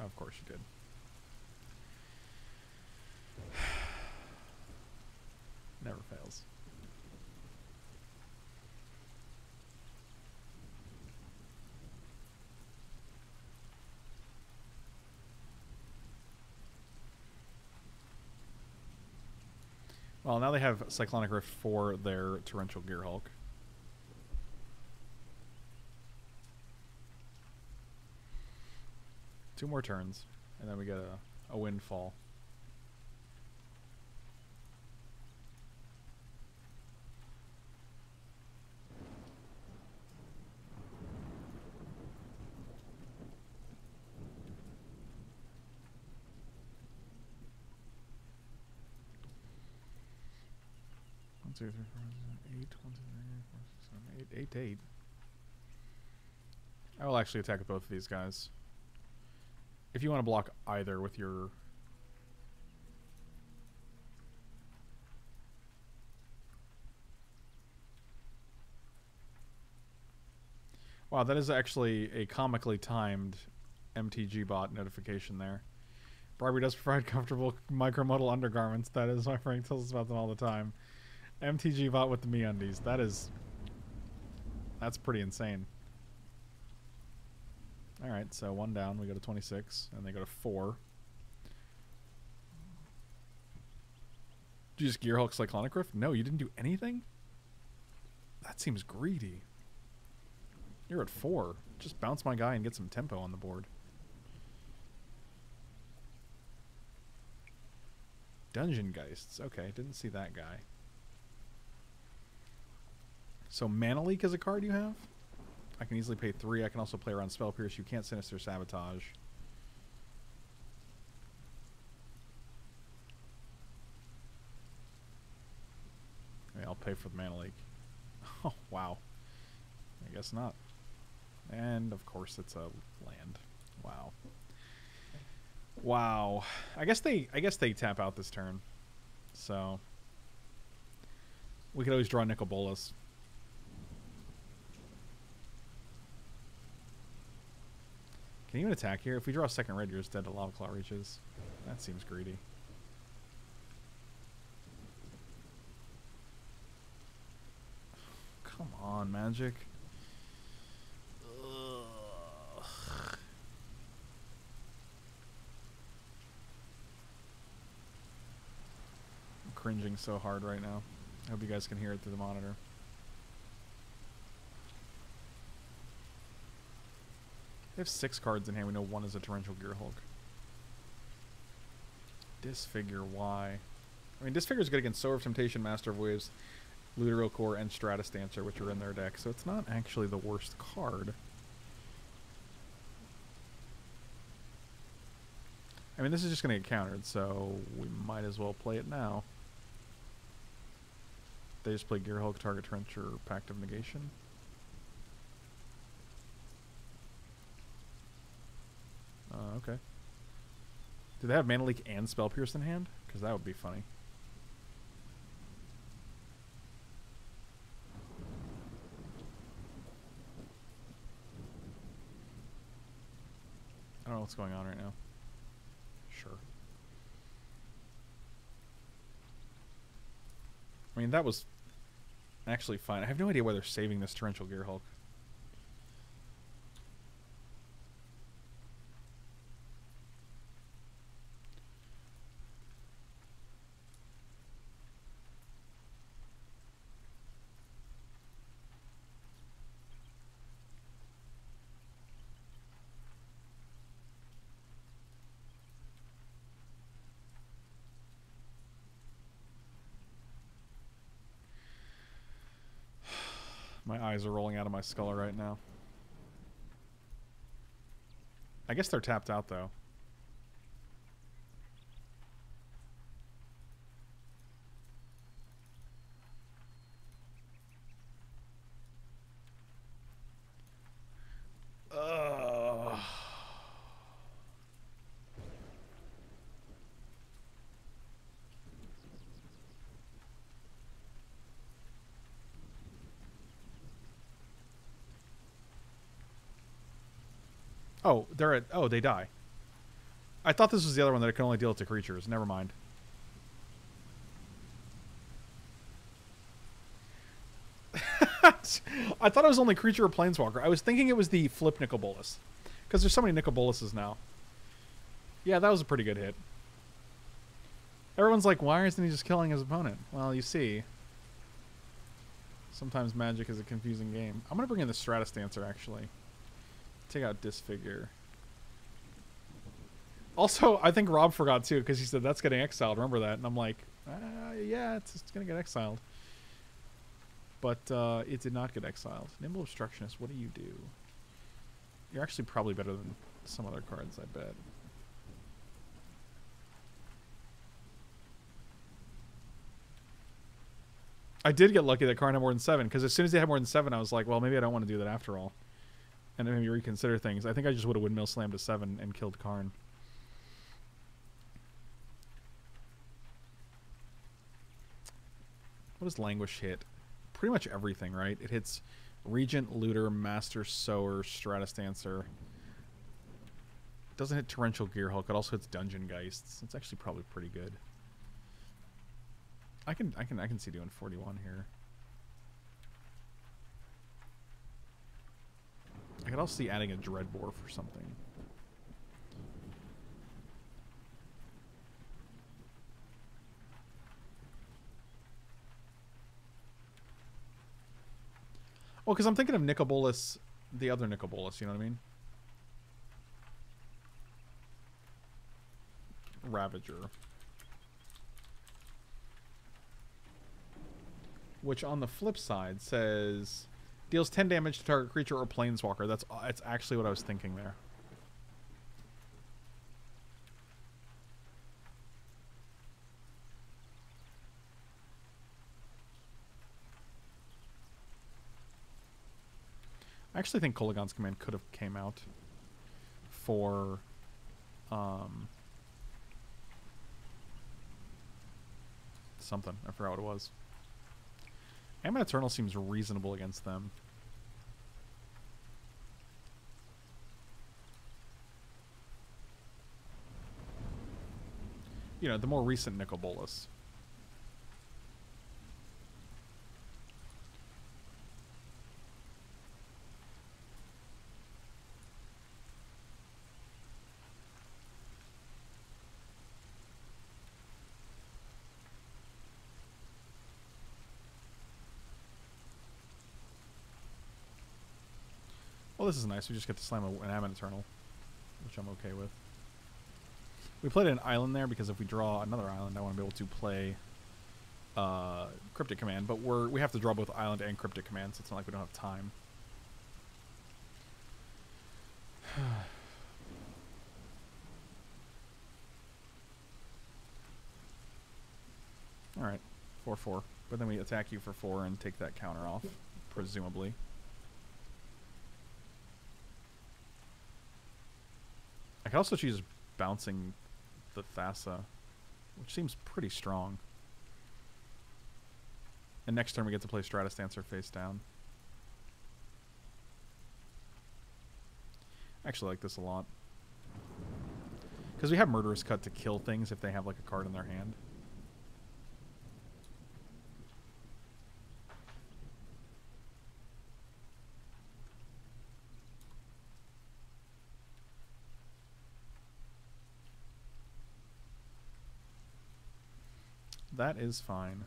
Oh, of course you did. Never fails. Well, now they have Cyclonic Rift for their Torrential Gearhulk. Two more turns, and then we get a, a windfall. One, two, three, four, five, eight, one, two, three, four, six, seven, eight, eight, eight. I will actually attack both of these guys. If you want to block either with your... Wow, that is actually a comically timed M T G bot notification there. Bribery does provide comfortable micromodal undergarments. That is, my friend tells us about them all the time. M T G bot with the MeUndies. That is... That's pretty insane. Alright, so one down, we go to twenty-six, and they go to four. Did you just Gearhulk Cyclonic Rift? No, you didn't do anything? That seems greedy. You're at four. Just bounce my guy and get some tempo on the board. Dungeon Geists. Okay, didn't see that guy. So Mana Leak is a card you have? I can easily pay three. I can also play around Spell Pierce. You can't Sinister Sabotage. Okay, I'll pay for the Mana Leak. Oh, wow. I guess not. And, of course, it's a land. Wow. Wow. I guess they, I guess they tap out this turn. So... We could always draw Nicol Bolas. Can you even attack here? If we draw a second red, you're just dead to Lava Claw Reaches. That seems greedy. Come on, Magic. Ugh. I'm cringing so hard right now. I hope you guys can hear it through the monitor. They have six cards in hand. We know one is a Torrential Gearhulk. Disfigure, why? I mean, Disfigure is good against Sower of Temptation, Master of Waves, Luteral Core, and Stratus Dancer, which are in their deck, so it's not actually the worst card. I mean, this is just going to get countered, so we might as well play it now. They just play Gearhulk, Target Trench, or Pact of Negation. Uh, okay. Do they have Mana Leak and Spell Pierce in hand? Because that would be funny. I don't know what's going on right now. Sure. I mean, that was actually fine. I have no idea why they're saving this Torrential Gearhulk. My eyes are rolling out of my skull right now. I guess they're tapped out, though. Ugh. Oh, they're at. Oh, they die. I thought this was the other one that I could only deal it to creatures. Never mind. I thought it was only creature or planeswalker. I was thinking it was the flip Nicol Bolas, because there's so many Nicol Bolases now. Yeah, that was a pretty good hit. Everyone's like, why isn't he just killing his opponent? Well, you see, sometimes Magic is a confusing game. I'm gonna bring in the Stratus Dancer actually. Take out Disfigure. Also, I think Rob forgot too, because he said that's getting exiled. Remember that? And I'm like, ah, yeah, it's, it's going to get exiled. But uh, it did not get exiled. Nimble Obstructionist, what do you do? You're actually probably better than some other cards, I bet. I did get lucky that card had more than seven, because as soon as they had more than seven, I was like, well, maybe I don't want to do that after all. And then maybe reconsider things. I think I just would have windmill slammed a seven and killed Karn. What does Languish hit? Pretty much everything, right? It hits Regent, Looter, Master, Sower, Stratus Dancer. It doesn't hit Torrential Gearhulk. It also hits Dungeon Geists. It's actually probably pretty good. I can, I can, I can see doing forty-one here. I could also see adding a Dreadbore for something. Well, because I'm thinking of Nicol Bolas, the other Nicol Bolas, you know what I mean? Ravager. Which on the flip side says... deals ten damage to target creature or planeswalker. That's that's actually what I was thinking there. I actually think Kolaghan's Command could have came out for um, something. I forgot what it was. Amulet Eternal seems reasonable against them. You know, the more recent Nicol Bolas. Well, this is nice. We just get to slam an Amulet Eternal, which I'm okay with. We played an island there because if we draw another island, I want to be able to play uh, Cryptic Command. But we're, we have to draw both island and Cryptic Command, so it's not like we don't have time. All right, four four. But then we attack you for four and take that counter off, presumably. I could also choose bouncing the Thassa, which seems pretty strong. And next turn we get to play Stratus Dancer face down. I actually like this a lot. Because we have Murderous Cut to kill things if they have like a card in their hand. That is fine.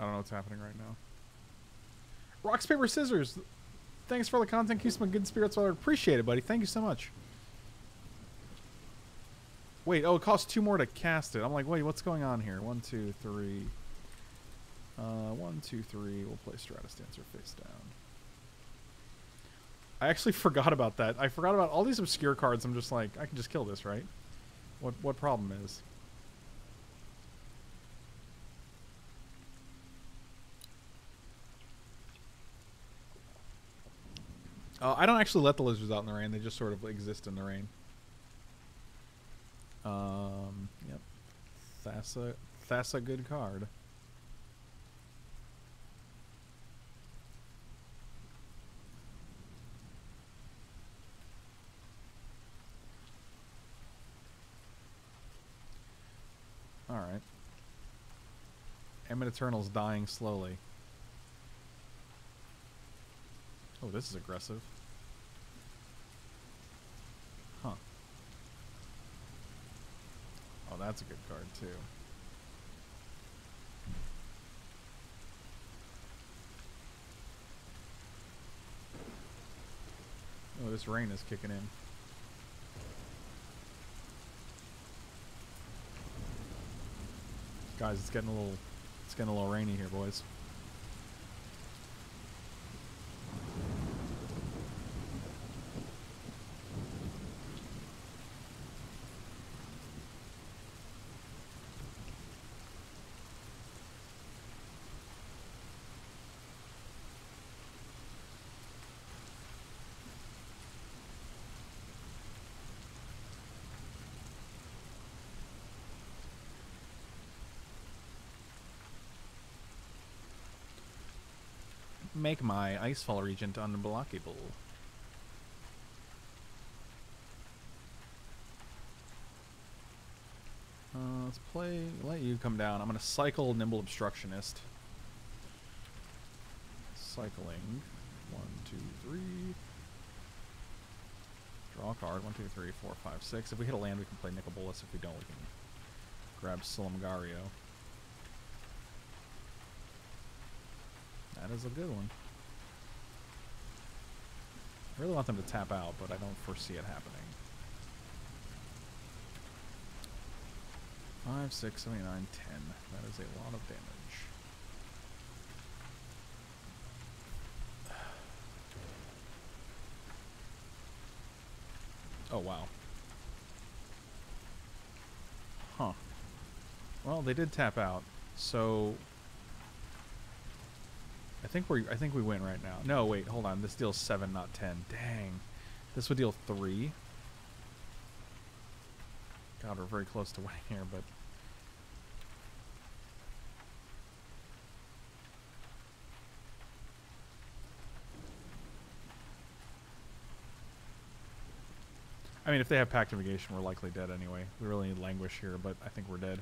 I don't know what's happening right now. Rocks, paper, scissors. Thanks for all the content. Keep some good spirits. I appreciate it, buddy. Thank you so much. Wait, oh, it costs two more to cast it. I'm like, wait, what's going on here? One, two, three. Uh, one, two, three. We'll play Stratus Dancer face down. I actually forgot about that. I forgot about all these obscure cards. I'm just like, I can just kill this, right? What what problem is? Uh, I don't actually let the lizards out in the rain. They just sort of exist in the rain. Um, yep. Thassa, Thassa, good card. All right. Amulet Eternal's dying slowly. Oh, this is aggressive. Huh. Oh, that's a good card, too. Oh, this rain is kicking in. Guys, it's getting a little it's getting a little rainy here, boys. Make my Icefall Regent unblockable. Uh, let's play. Let you come down. I'm gonna cycle Nimble Obstructionist. Cycling. One, two, three. Draw a card. One, two, three, four, five, six. If we hit a land, we can play Nicol Bolas. If we don't, we can grab Silumgario. That is a good one. I really want them to tap out, but I don't foresee it happening. Five, six, seven, nine, ten. That is a lot of damage. Oh, wow. Well, they did tap out, so I think we I think we win right now. No, wait, hold on. This deals seven, not ten. Dang, this would deal three. God, we're very close to winning here, but I mean, if they have Pact Navigation, we're likely dead anyway. We really need Languish here, but I think we're dead.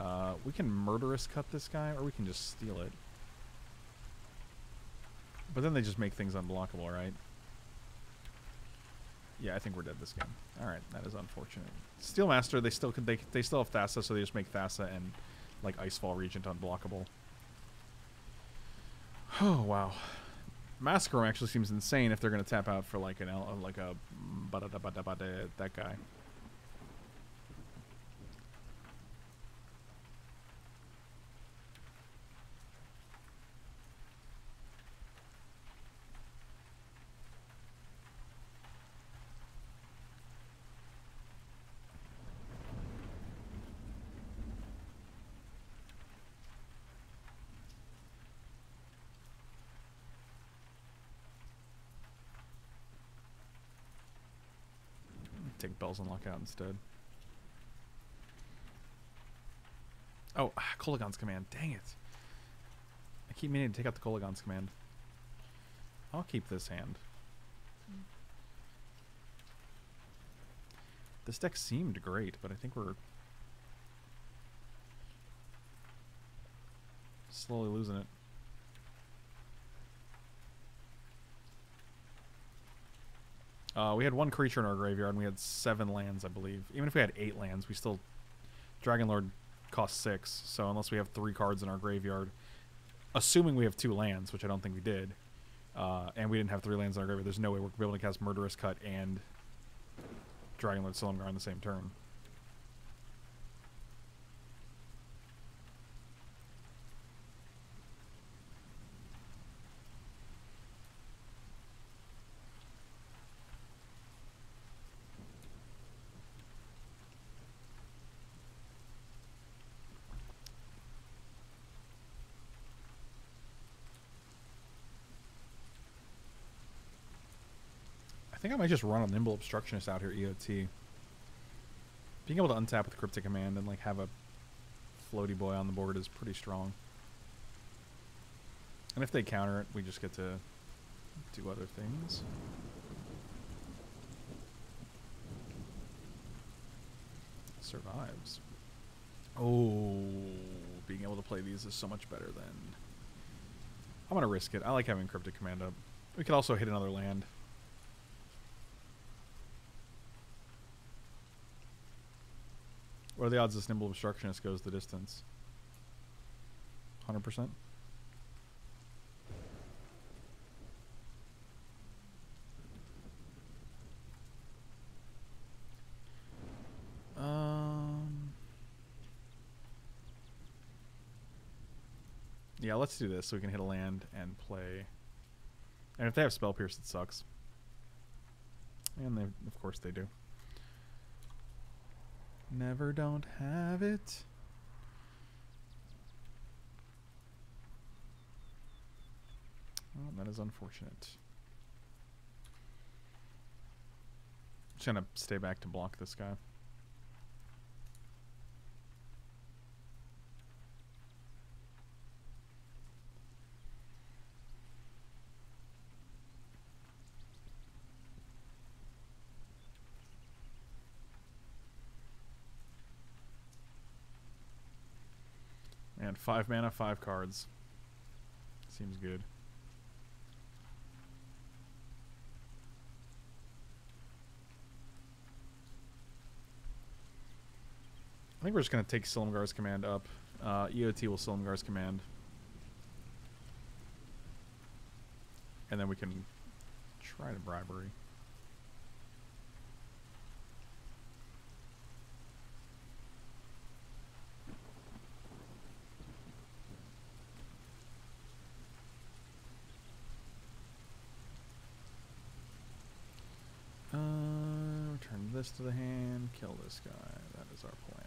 Uh, we can Murderous Cut this guy, or we can just steal it. But then they just make things unblockable, right? Yeah, I think we're dead this game. All right, that is unfortunate. Steelmaster, they still could, they they still have Thassa, so they just make Thassa and like Icefall Regent unblockable. Oh wow, Massacre Wurm actually seems insane if they're gonna tap out for like an L, like a that guy. Take Bells and Lock out instead. Oh, ah, Kolaghan's Command. Dang it. I keep meaning to take out the Kolaghan's Command. I'll keep this hand. Mm. This deck seemed great, but I think we're slowly losing it. Uh, we had one creature in our graveyard, and we had seven lands, I believe. Even if we had eight lands, we still... Dragonlord costs six, so unless we have three cards in our graveyard, assuming we have two lands, which I don't think we did, uh, and we didn't have three lands in our graveyard, there's no way we're going to be able to cast Murderous Cut and Dragonlord Silumgar on the same turn. I think I might just run a Nimble Obstructionist out here, E O T. Being able to untap with Cryptic Command and like have a floaty boy on the board is pretty strong. And if they counter it, we just get to do other things. Survives. Oh, being able to play these is so much better than... I'm going to risk it. I like having Cryptic Command up. We could also hit another land. What are the odds this Nimble Obstructionist goes the distance? one hundred percent? Um, yeah, let's do this so we can hit a land and play. And if they have Spell Pierce, it sucks. And they, of course they do. Never don't have it. Oh, that is unfortunate. Just gonna stay back to block this guy. Five mana, five cards. Seems good. I think we're just going to take Silumgar's Command up. Uh, E O T will Silumgar's Command. And then we can try to Bribery. To the hand, kill this guy. That is our plan.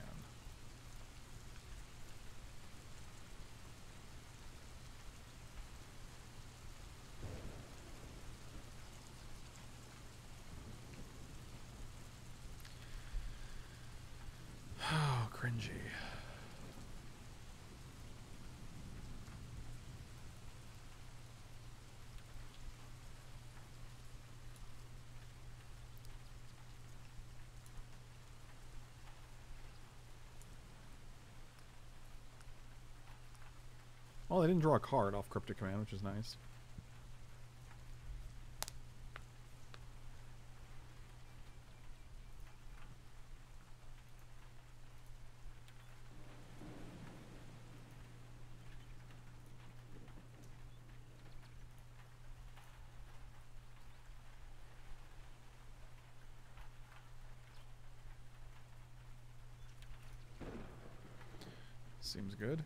cringy. Oh, they didn't draw a card off Cryptic Command, which is nice. Seems good.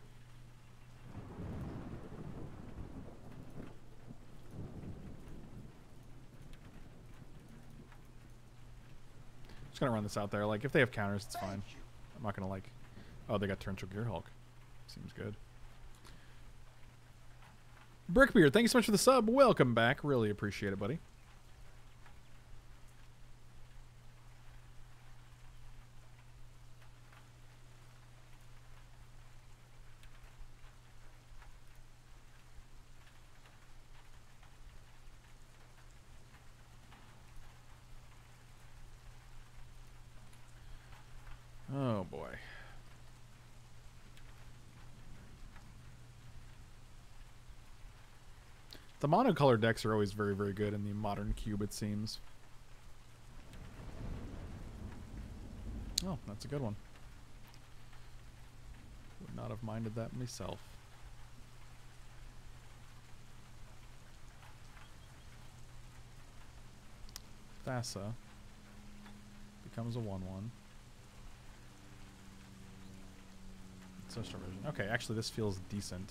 Just gonna run this out there. Like, if they have counters, it's fine. I'm not gonna like. Oh, they got Torrential Gearhulk. Seems good. Brickbeard, thank you so much for the sub. Welcome back. Really appreciate it, buddy. The monocolor decks are always very, very good in the modern cube, it seems. Oh, that's a good one. Would not have minded that myself. Thassa becomes a one one. Ancestral Vision. Okay, actually this feels decent.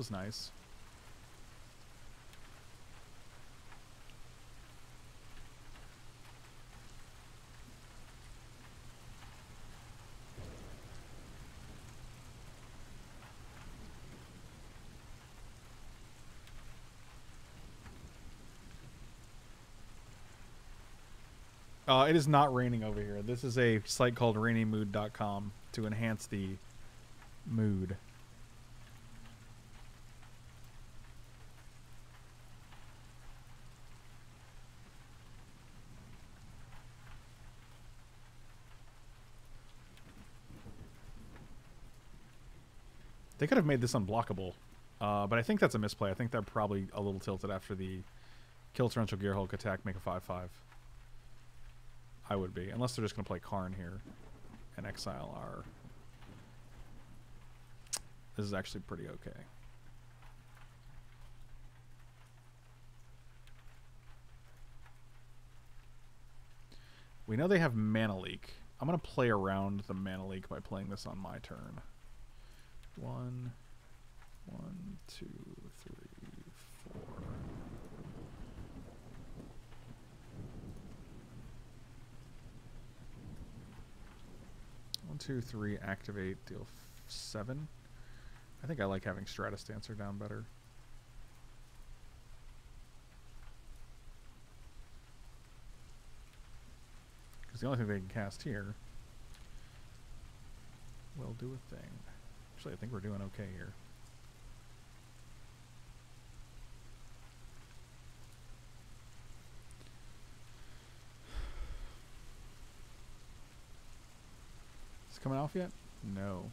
Was nice. Uh, it is not raining over here. This is a site called rainy mood dot com to enhance the mood. They could have made this unblockable, uh, but I think that's a misplay. I think they're probably a little tilted after the kill Torrential Gearhulk, attack, make a five five. I would be, unless they're just going to play Karn here and exile our... This is actually pretty okay. We know they have Mana Leak. I'm going to play around the Mana Leak by playing this on my turn. One, one, two, three, four. One, two, three, activate, deal seven. I think I like having Stratus Dancer down better. Because the only thing they can cast here will do a thing. Actually, I think we're doing okay here. Is it coming off yet? No.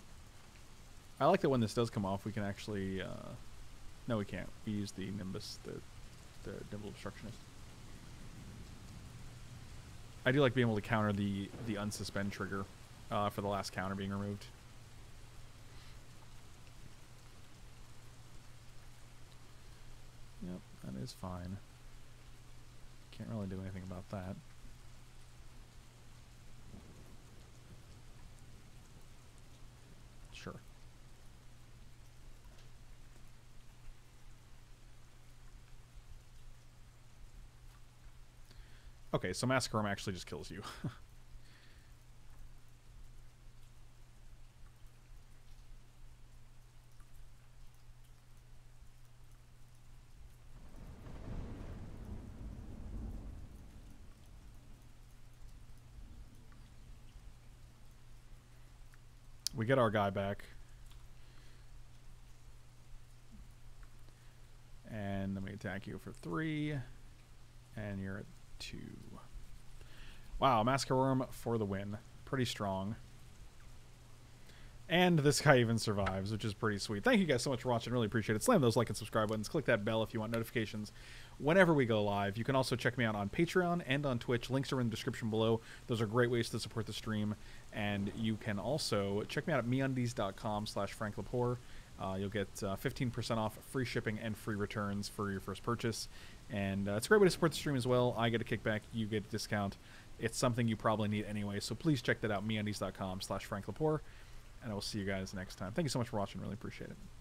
I like that when this does come off, we can actually... Uh, no, we can't. We use the Nimbus, the, the Nimble Obstructionist. I do like being able to counter the, the unsuspend trigger uh, for the last counter being removed. Yep, that is fine. Can't really do anything about that. Sure. Okay, so Massacre Wurm actually just kills you. We get our guy back. And then we attack you for three. And you're at two. Wow, Massacre Wurm for the win. Pretty strong. And this guy even survives, which is pretty sweet. Thank you guys so much for watching. Really appreciate it. Slam those like and subscribe buttons. Click that bell if you want notifications whenever we go live. You can also check me out on Patreon and on Twitch. Links are in the description below. Those are great ways to support the stream. And you can also check me out at meundies.com slash Frank Lepore. Uh, you'll get uh, fifteen percent off, free shipping, and free returns for your first purchase. And uh, it's a great way to support the stream as well. I get a kickback. You get a discount. It's something you probably need anyway. So please check that out, meundies.com slash Frank Lepore. And I will see you guys next time. Thank you so much for watching. Really appreciate it.